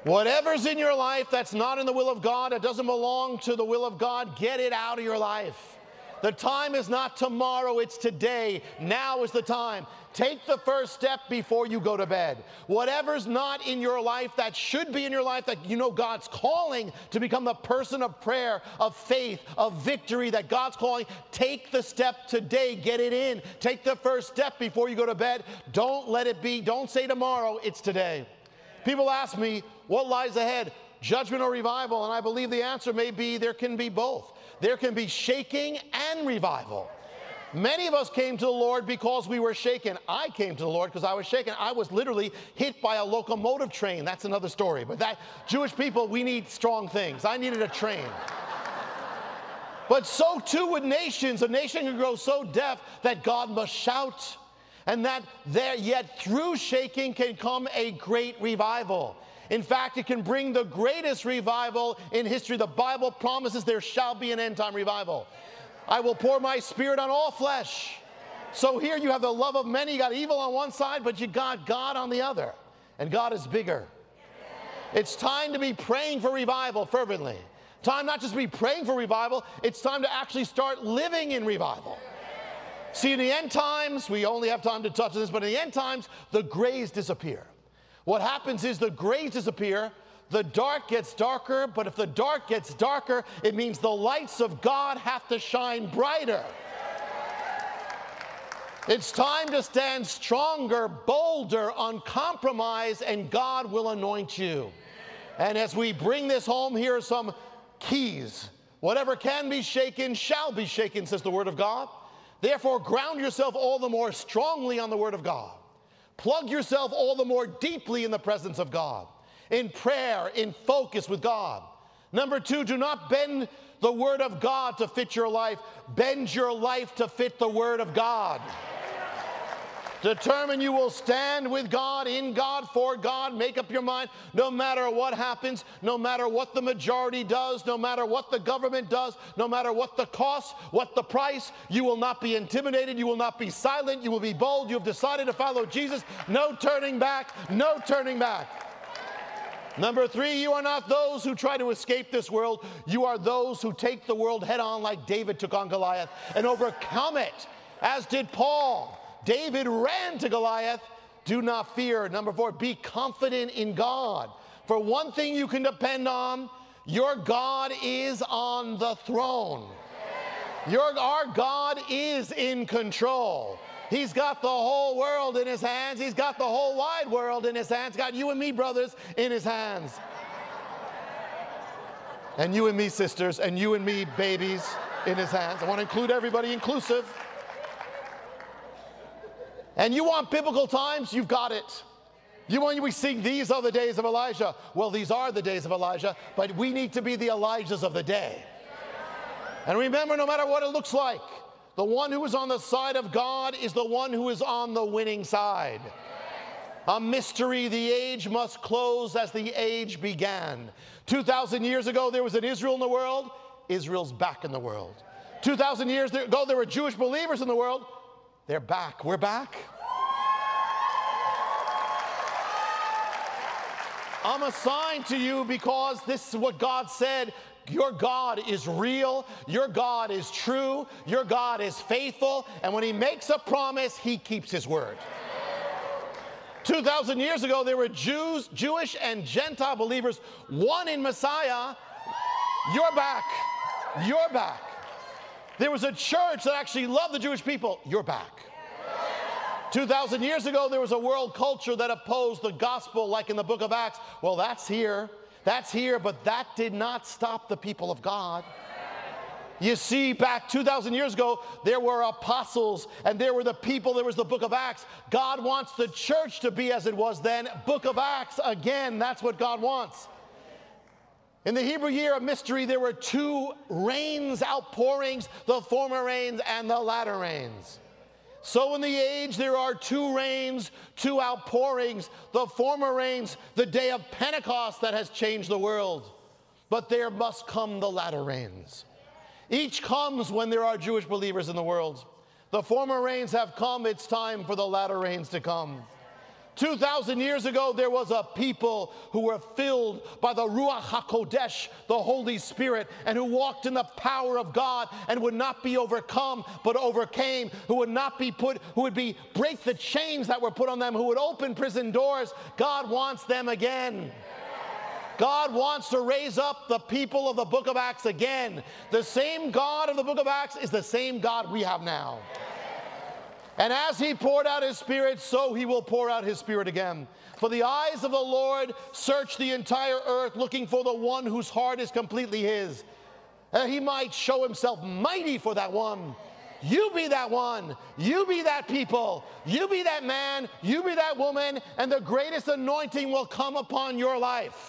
Whatever's in your life that's not in the will of God, it doesn't belong to the will of God, get it out of your life. The time is not tomorrow, it's today. Now is the time. Take the first step before you go to bed. Whatever's not in your life that should be in your life, that you know God's calling to become the person of prayer, of faith, of victory that God's calling, take the step today. Get it in. Take the first step before you go to bed. Don't let it be. Don't say tomorrow, it's today. People ask me, what lies ahead? Judgment or revival? And I believe the answer may be there can be both. There can be shaking and revival. Many of us came to the Lord because we were shaken. I came to the Lord because I was shaken. I was literally hit by a locomotive train. That's another story. But that Jewish people, we need strong things. I needed a train. But so too with nations. A nation can grow so deaf that God must shout. And that there yet through shaking can come a great revival. In fact, it can bring the greatest revival in history. The Bible promises there shall be an end-time revival. I will pour my spirit on all flesh. So here you have the love of many. You got evil on one side, but you got God on the other. And God is bigger. It's time to be praying for revival fervently. Time not just to be praying for revival. It's time to actually start living in revival. See, in the end times, we only have time to touch this, but in the end times, the grays disappear. What happens is the grays disappear, the dark gets darker, but if the dark gets darker, it means the lights of God have to shine brighter. It's time to stand stronger, bolder, uncompromised, and God will anoint you. And as we bring this home, here are some keys. Whatever can be shaken shall be shaken, says the Word of God. Therefore, ground yourself all the more strongly on the Word of God. Plug yourself all the more deeply in the presence of God, in prayer, in focus with God. Number two, do not bend the Word of God to fit your life. Bend your life to fit the Word of God. Determine you will stand with God, in God, for God. Make up your mind. No matter what happens, no matter what the majority does, no matter what the government does, no matter what the cost, what the price, you will not be intimidated. You will not be silent. You will be bold. You have decided to follow Jesus. No turning back. No turning back. Number three, you are not those who try to escape this world. You are those who take the world head on like David took on Goliath and overcome it, as did Paul. David ran to Goliath. Do not fear. Number four, be confident in God. For one thing you can depend on, your God is on the throne. Your, our God is in control. He's got the whole world in his hands. He's got the whole wide world in his hands. He's got you and me, brothers, in his hands. And you and me, sisters, and you and me, babies, in his hands. I want to include everybody, inclusive. And you want biblical times? You've got it. You want we sing, these are the days of Elijah. Well, these are the days of Elijah, but we need to be the Elijahs of the day. And remember, no matter what it looks like, the one who is on the side of God is the one who is on the winning side. A mystery, the age must close as the age began. two thousand years ago, there was an Israel in the world. Israel's back in the world. two thousand years ago, there were Jewish believers in the world. They're back. We're back. I'm assigned to you because this is what God said. Your God is real. Your God is true. Your God is faithful. And when he makes a promise, he keeps his word. two thousand years ago, there were Jews, Jewish and Gentile believers, one in Messiah. You're back. You're back. There was a church that actually loved the Jewish people. You're back. two thousand years ago, there was a world culture that opposed the gospel, like in the Book of Acts. Well, that's here. That's here, but that did not stop the people of God. You see, back two thousand years ago, there were apostles, and there were the people, there was the Book of Acts. God wants the church to be as it was then. Book of Acts, again, that's what God wants. In the Hebrew year of mystery, there were two rains, outpourings, the former rains and the latter rains. So in the age, there are two rains, two outpourings, the former rains, the day of Pentecost that has changed the world. But there must come the latter rains. Each comes when there are Jewish believers in the world. The former rains have come. It's time for the latter rains to come. two thousand years ago, there was a people who were filled by the Ruach HaKodesh, the Holy Spirit, and who walked in the power of God and would not be overcome, but overcame, who would not be put, who would be, break the chains that were put on them, who would open prison doors. God wants them again. God wants to raise up the people of the Book of Acts again. The same God of the Book of Acts is the same God we have now. And as he poured out his Spirit, so he will pour out his Spirit again. For the eyes of the Lord search the entire earth, looking for the one whose heart is completely his, that he might show himself mighty for that one. You be that one. You be that people. You be that man. You be that woman. And the greatest anointing will come upon your life.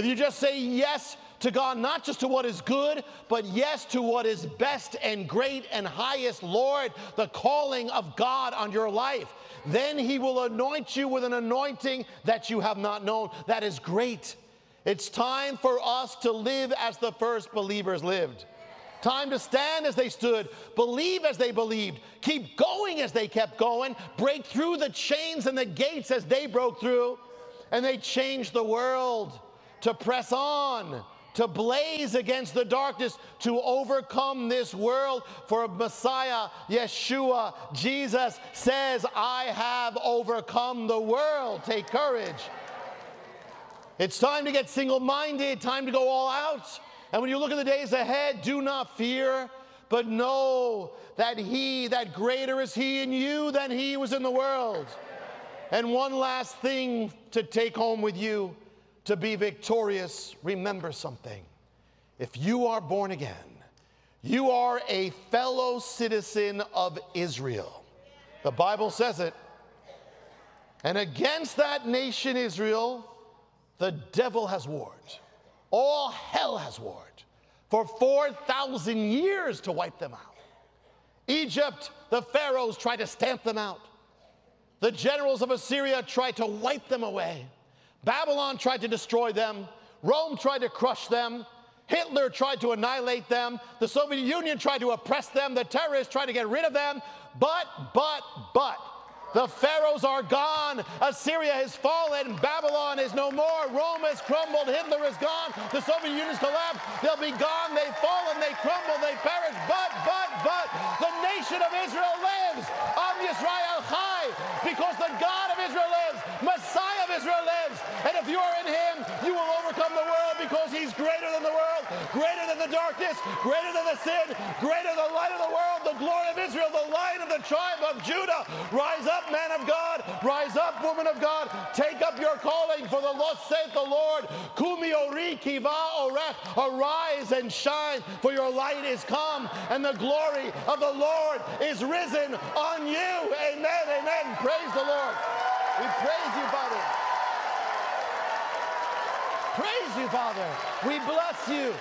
If you just say yes to God, not just to what is good, but yes to what is best and great and highest, Lord, the calling of God on your life, then he will anoint you with an anointing that you have not known. That is great. It's time for us to live as the first believers lived. Time to stand as they stood, believe as they believed, keep going as they kept going, break through the chains and the gates as they broke through, and they changed the world. To press on, to blaze against the darkness, to overcome this world. For Messiah, Yeshua, Jesus says, I have overcome the world. Take courage. It's time to get single-minded, time to go all out. And when you look at the days ahead, do not fear, but know that he, that greater is he in you than he was in the world. And one last thing to take home with you. To be victorious, remember something. If you are born again, you are a fellow citizen of Israel. The Bible says it. And against that nation, Israel, the devil has warred. All hell has warred for four thousand years to wipe them out. Egypt, the pharaohs tried to stamp them out. The generals of Assyria tried to wipe them away. Babylon tried to destroy them. Rome tried to crush them. Hitler tried to annihilate them. The Soviet Union tried to oppress them. The terrorists tried to get rid of them. But, but, but, the pharaohs are gone. Assyria has fallen. Babylon is no more. Rome has crumbled. Hitler is gone. The Soviet Union has collapsed. They'll be gone. They've fallen. They crumble. They perish. But, but, but, the nation of Israel lives. Am Yisrael Chai, because the God of Israel lives. Messiah of Israel lives. And if you are in him, you will overcome the world, because he's greater than the world, greater than the darkness, greater than the sin, greater than the light of the world, the glory of Israel, the light of the tribe of Judah. Rise up, man of God. Rise up, woman of God. Take up your calling, for the Lord saith the Lord. Kumi ori kiva orech. Arise and shine, for your light is come, and the glory of the Lord is risen on you. Amen, amen. Praise the Lord. We praise you, Father. Praise you, Father. We bless you.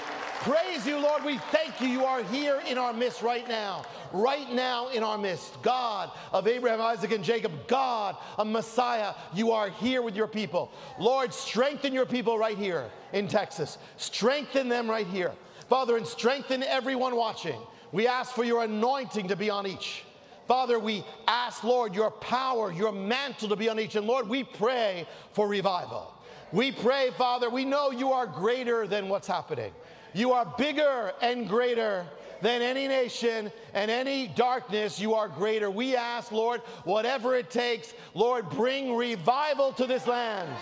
Praise you, Lord. We thank you. You are here in our midst right now. Right now in our midst. God of Abraham, Isaac, and Jacob. God of Messiah. You are here with your people. Lord, strengthen your people right here in Texas. Strengthen them right here. Father, and strengthen everyone watching. We ask for your anointing to be on each. Father, we ask, Lord, your power, your mantle to be on each. And Lord, we pray for revival. We pray, Father, we know you are greater than what's happening. You are bigger and greater than any nation and any darkness. You are greater. We ask, Lord, whatever it takes, Lord, bring revival to this land.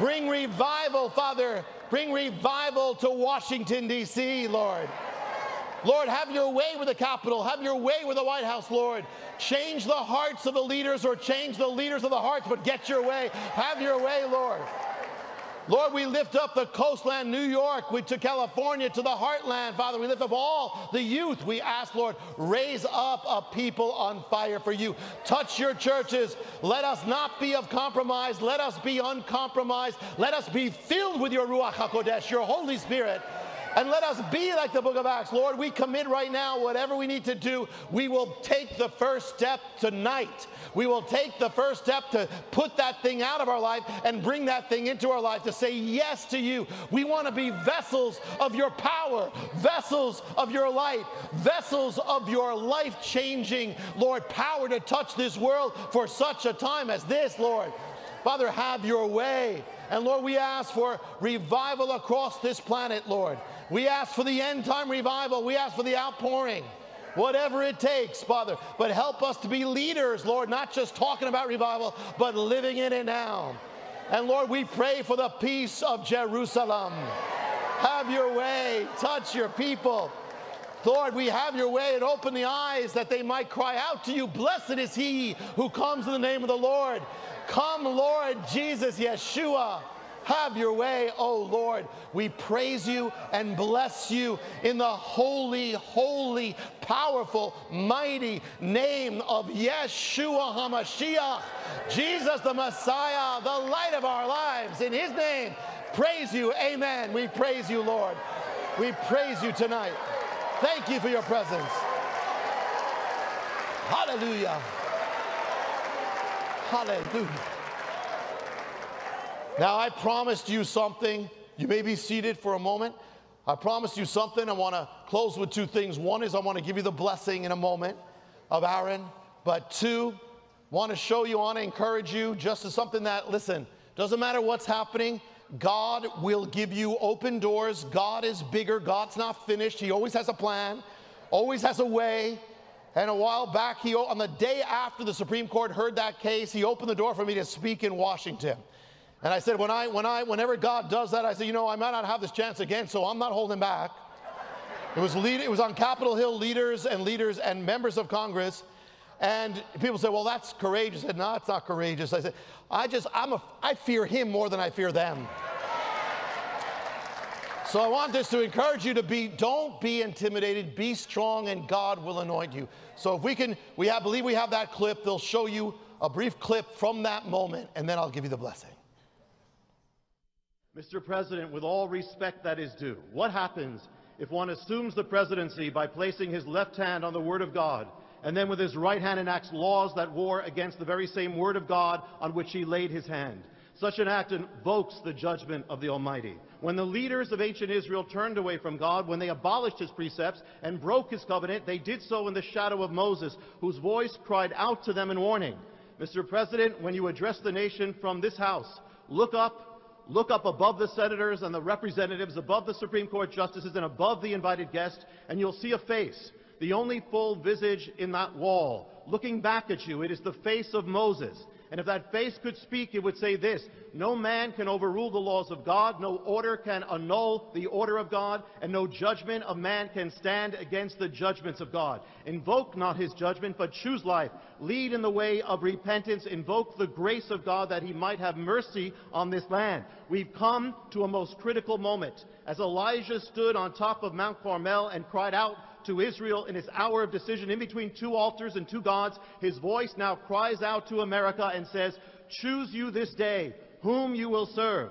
Bring revival, Father. Bring revival to Washington, D C, Lord. Lord, have your way with the Capitol. Have your way with the White House, Lord. Change the hearts of the leaders or change the leaders of the hearts, but get your way. Have your way, Lord. Lord, we lift up the coastland, New York, to California, to the heartland, Father. We lift up all the youth. We ask, Lord, raise up a people on fire for you. Touch your churches. Let us not be of compromise. Let us be uncompromised. Let us be filled with your Ruach HaKodesh, your Holy Spirit. And let us be like the Book of Acts. Lord, we commit right now whatever we need to do. We will take the first step tonight. We will take the first step to put that thing out of our life and bring that thing into our life, to say yes to you. We want to be vessels of your power, vessels of your light, vessels of your life-changing, Lord, power to touch this world for such a time as this, Lord. Father, have your way. And Lord, we ask for revival across this planet, Lord. We ask for the end time revival. We ask for the outpouring, whatever it takes, Father. But help us to be leaders, Lord, not just talking about revival, but living in it now. And Lord, we pray for the peace of Jerusalem. Have your way. Touch your people. Lord, we have your way, and open the eyes that they might cry out to you. Blessed is he who comes in the name of the Lord. Come, Lord Jesus, Yeshua, have your way, oh Lord. We praise you and bless you in the holy, holy, powerful, mighty name of Yeshua HaMashiach, Jesus the Messiah, the light of our lives. In his name, praise you, amen. We praise you, Lord. We praise you tonight. Thank you for your presence. Hallelujah. Hallelujah. Now, I promised you something. You may be seated for a moment. I promised you something. I want to close with two things. One is I want to give you the blessing in a moment of Aaron. But two, want to show you, want to encourage you just as something that, listen, doesn't matter what's happening, God will give you open doors. God is bigger. God's not finished. He always has a plan, always has a way. And a while back, he, on the day after the Supreme Court heard that case, he opened the door for me to speak in Washington. And I said, when I, when I, whenever God does that, I said, you know, I might not have this chance again, so I'm not holding back. It was, lead, it was on Capitol Hill, leaders and leaders and members of Congress. And people said, well, that's courageous. I said, no, it's not courageous. I said, I just, I'm a, I fear him more than I fear them. So I want this to encourage you to be, don't be intimidated, be strong, and God will anoint you. So if we can, we have, believe we have that clip, they'll show you a brief clip from that moment, and then I'll give you the blessing. Mister President, with all respect that is due, what happens if one assumes the presidency by placing his left hand on the Word of God, and then with his right hand enacts laws that war against the very same Word of God on which he laid his hand? Such an act invokes the judgment of the Almighty. When the leaders of ancient Israel turned away from God, when they abolished his precepts and broke his covenant, they did so in the shadow of Moses, whose voice cried out to them in warning. Mister President, when you address the nation from this house, look up, look up above the senators and the representatives, above the Supreme Court justices and above the invited guests, and you'll see a face, the only full visage in that wall. Looking back at you, it is the face of Moses. And if that face could speak, it would say this: no man can overrule the laws of God, no order can annul the order of God, and no judgment of man can stand against the judgments of God. Invoke not his judgment, but choose life. Lead in the way of repentance. Invoke the grace of God that he might have mercy on this land. We've come to a most critical moment. As Elijah stood on top of Mount Carmel and cried out to Israel in his hour of decision in between two altars and two gods, his voice now cries out to America and says, choose you this day whom you will serve.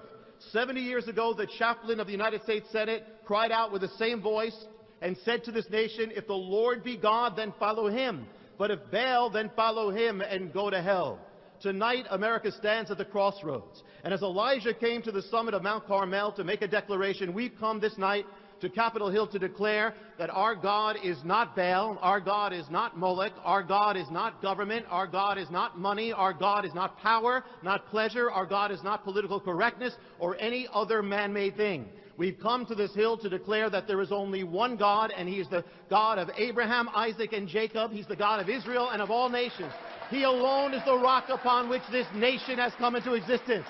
Seventy years ago, the chaplain of the United States Senate cried out with the same voice and said to this nation, if the Lord be God, then follow him. But if Baal, then follow him and go to hell. Tonight, America stands at the crossroads. And as Elijah came to the summit of Mount Carmel to make a declaration, we've come this night to Capitol Hill to declare that our God is not Baal, our God is not Moloch, our God is not government, our God is not money, our God is not power, not pleasure, our God is not political correctness, or any other man-made thing. We've come to this hill to declare that there is only one God, and he is the God of Abraham, Isaac, and Jacob. He's the God of Israel and of all nations. He alone is the rock upon which this nation has come into existence.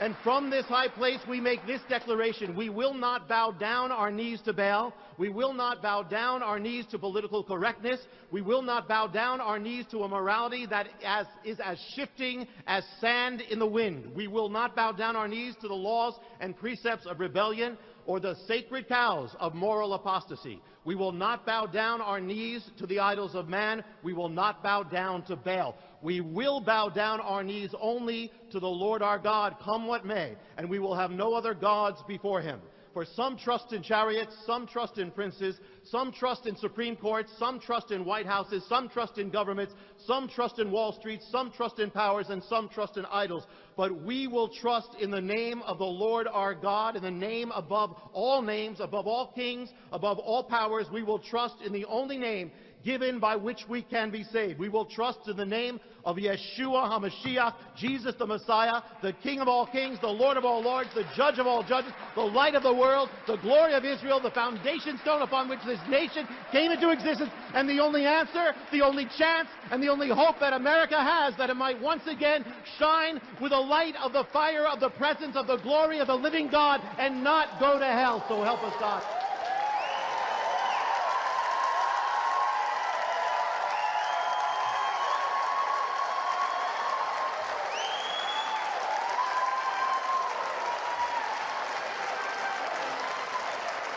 And from this high place, we make this declaration. We will not bow down our knees to Baal. We will not bow down our knees to political correctness. We will not bow down our knees to a morality that as, is as shifting as sand in the wind. We will not bow down our knees to the laws and precepts of rebellion or the sacred cows of moral apostasy. We will not bow down our knees to the idols of man. We will not bow down to Baal. We will bow down our knees only to the Lord our God, come what may, and we will have no other gods before him. For some trust in chariots, some trust in princes, some trust in Supreme Courts, some trust in White Houses, some trust in governments, some trust in Wall Street, some trust in powers, and some trust in idols. But we will trust in the name of the Lord our God, in the name above all names, above all kings, above all powers. We will trust in the only name given by which we can be saved. We will trust in the name of Yeshua HaMashiach, Jesus the Messiah, the King of all kings, the Lord of all lords, the Judge of all judges, the light of the world, the glory of Israel, the foundation stone upon which this nation came into existence, and the only answer, the only chance, and the only hope that America has that it might once again shine with the light of the fire of the presence of the glory of the living God and not go to hell. So help us God.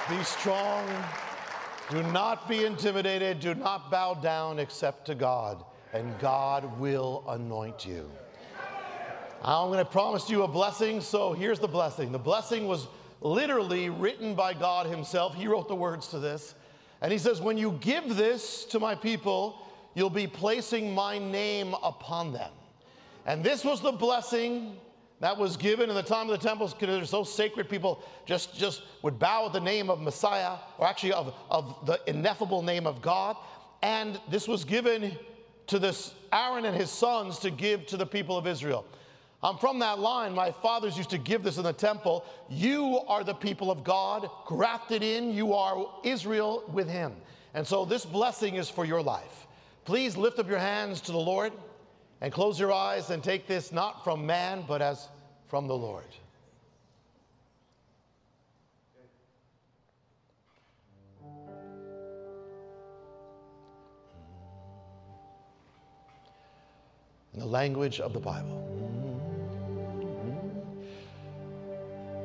Be strong. Do not be intimidated. Do not bow down except to God, and God will anoint you. I'm going to promise you a blessing, so here's the blessing. The blessing was literally written by God himself. He wrote the words to this, and he says, when you give this to my people, you'll be placing my name upon them. And this was the blessing that was given in the time of the temples, because they're so sacred, people just, just would bow at the name of Messiah, or actually of, of the ineffable name of God. And this was given to this Aaron and his sons to give to the people of Israel. I'm from that line. My fathers used to give this in the temple. You are the people of God, grafted in. You are Israel with him. And so this blessing is for your life. Please lift up your hands to the Lord and close your eyes and take this not from man, but as from the Lord. In the language of the Bible.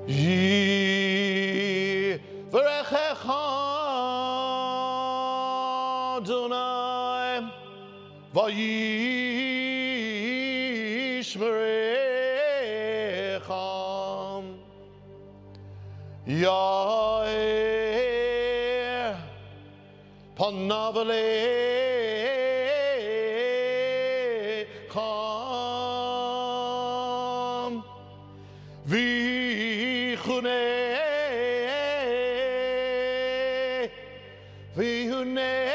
Yishmerecha Yair Panav Alecha Vichunei Vichunei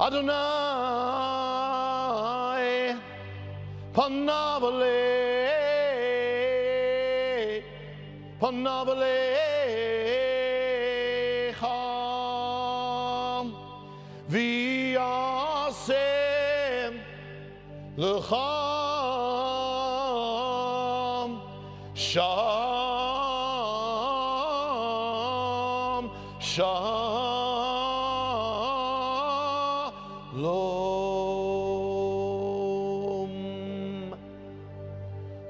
Adonai Panavale Panavale V'yasem l'cham sham shalom.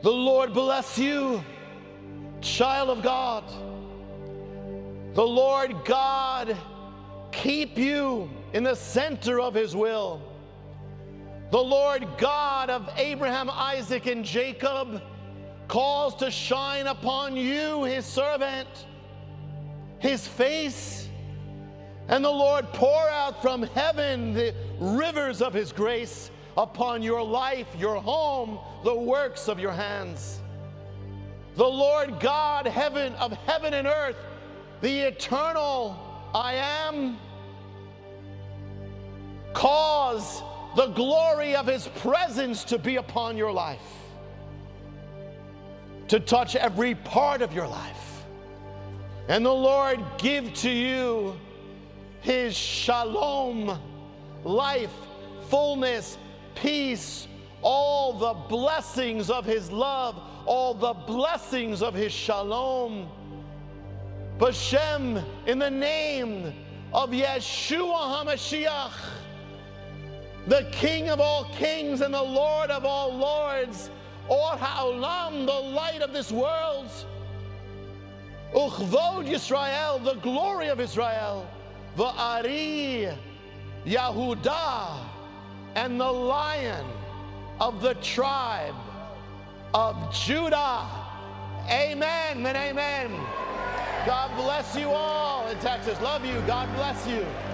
The Lord bless you, child of God. The Lord God keep you in the center of his will. The Lord God of Abraham, Isaac, and Jacob calls to shine upon you, his servant, his face, and the Lord pour out from heaven the rivers of his grace upon your life, your home, the works of your hands. The Lord God, heaven of heaven and earth, the eternal I am, cause the glory of his presence to be upon your life, to touch every part of your life. And the Lord give to you his shalom, life, fullness, peace, all the blessings of his love, all the blessings of his shalom. B'Shem, in the name of Yeshua HaMashiach, the King of all kings and the Lord of all lords, Or HaOlam, the light of this world, Uchvod Yisrael, the glory of Israel, Va'ari Yehuda, and the Lion of the tribe of Judah. Amen and amen. God bless you all in Texas. Love you. God bless you.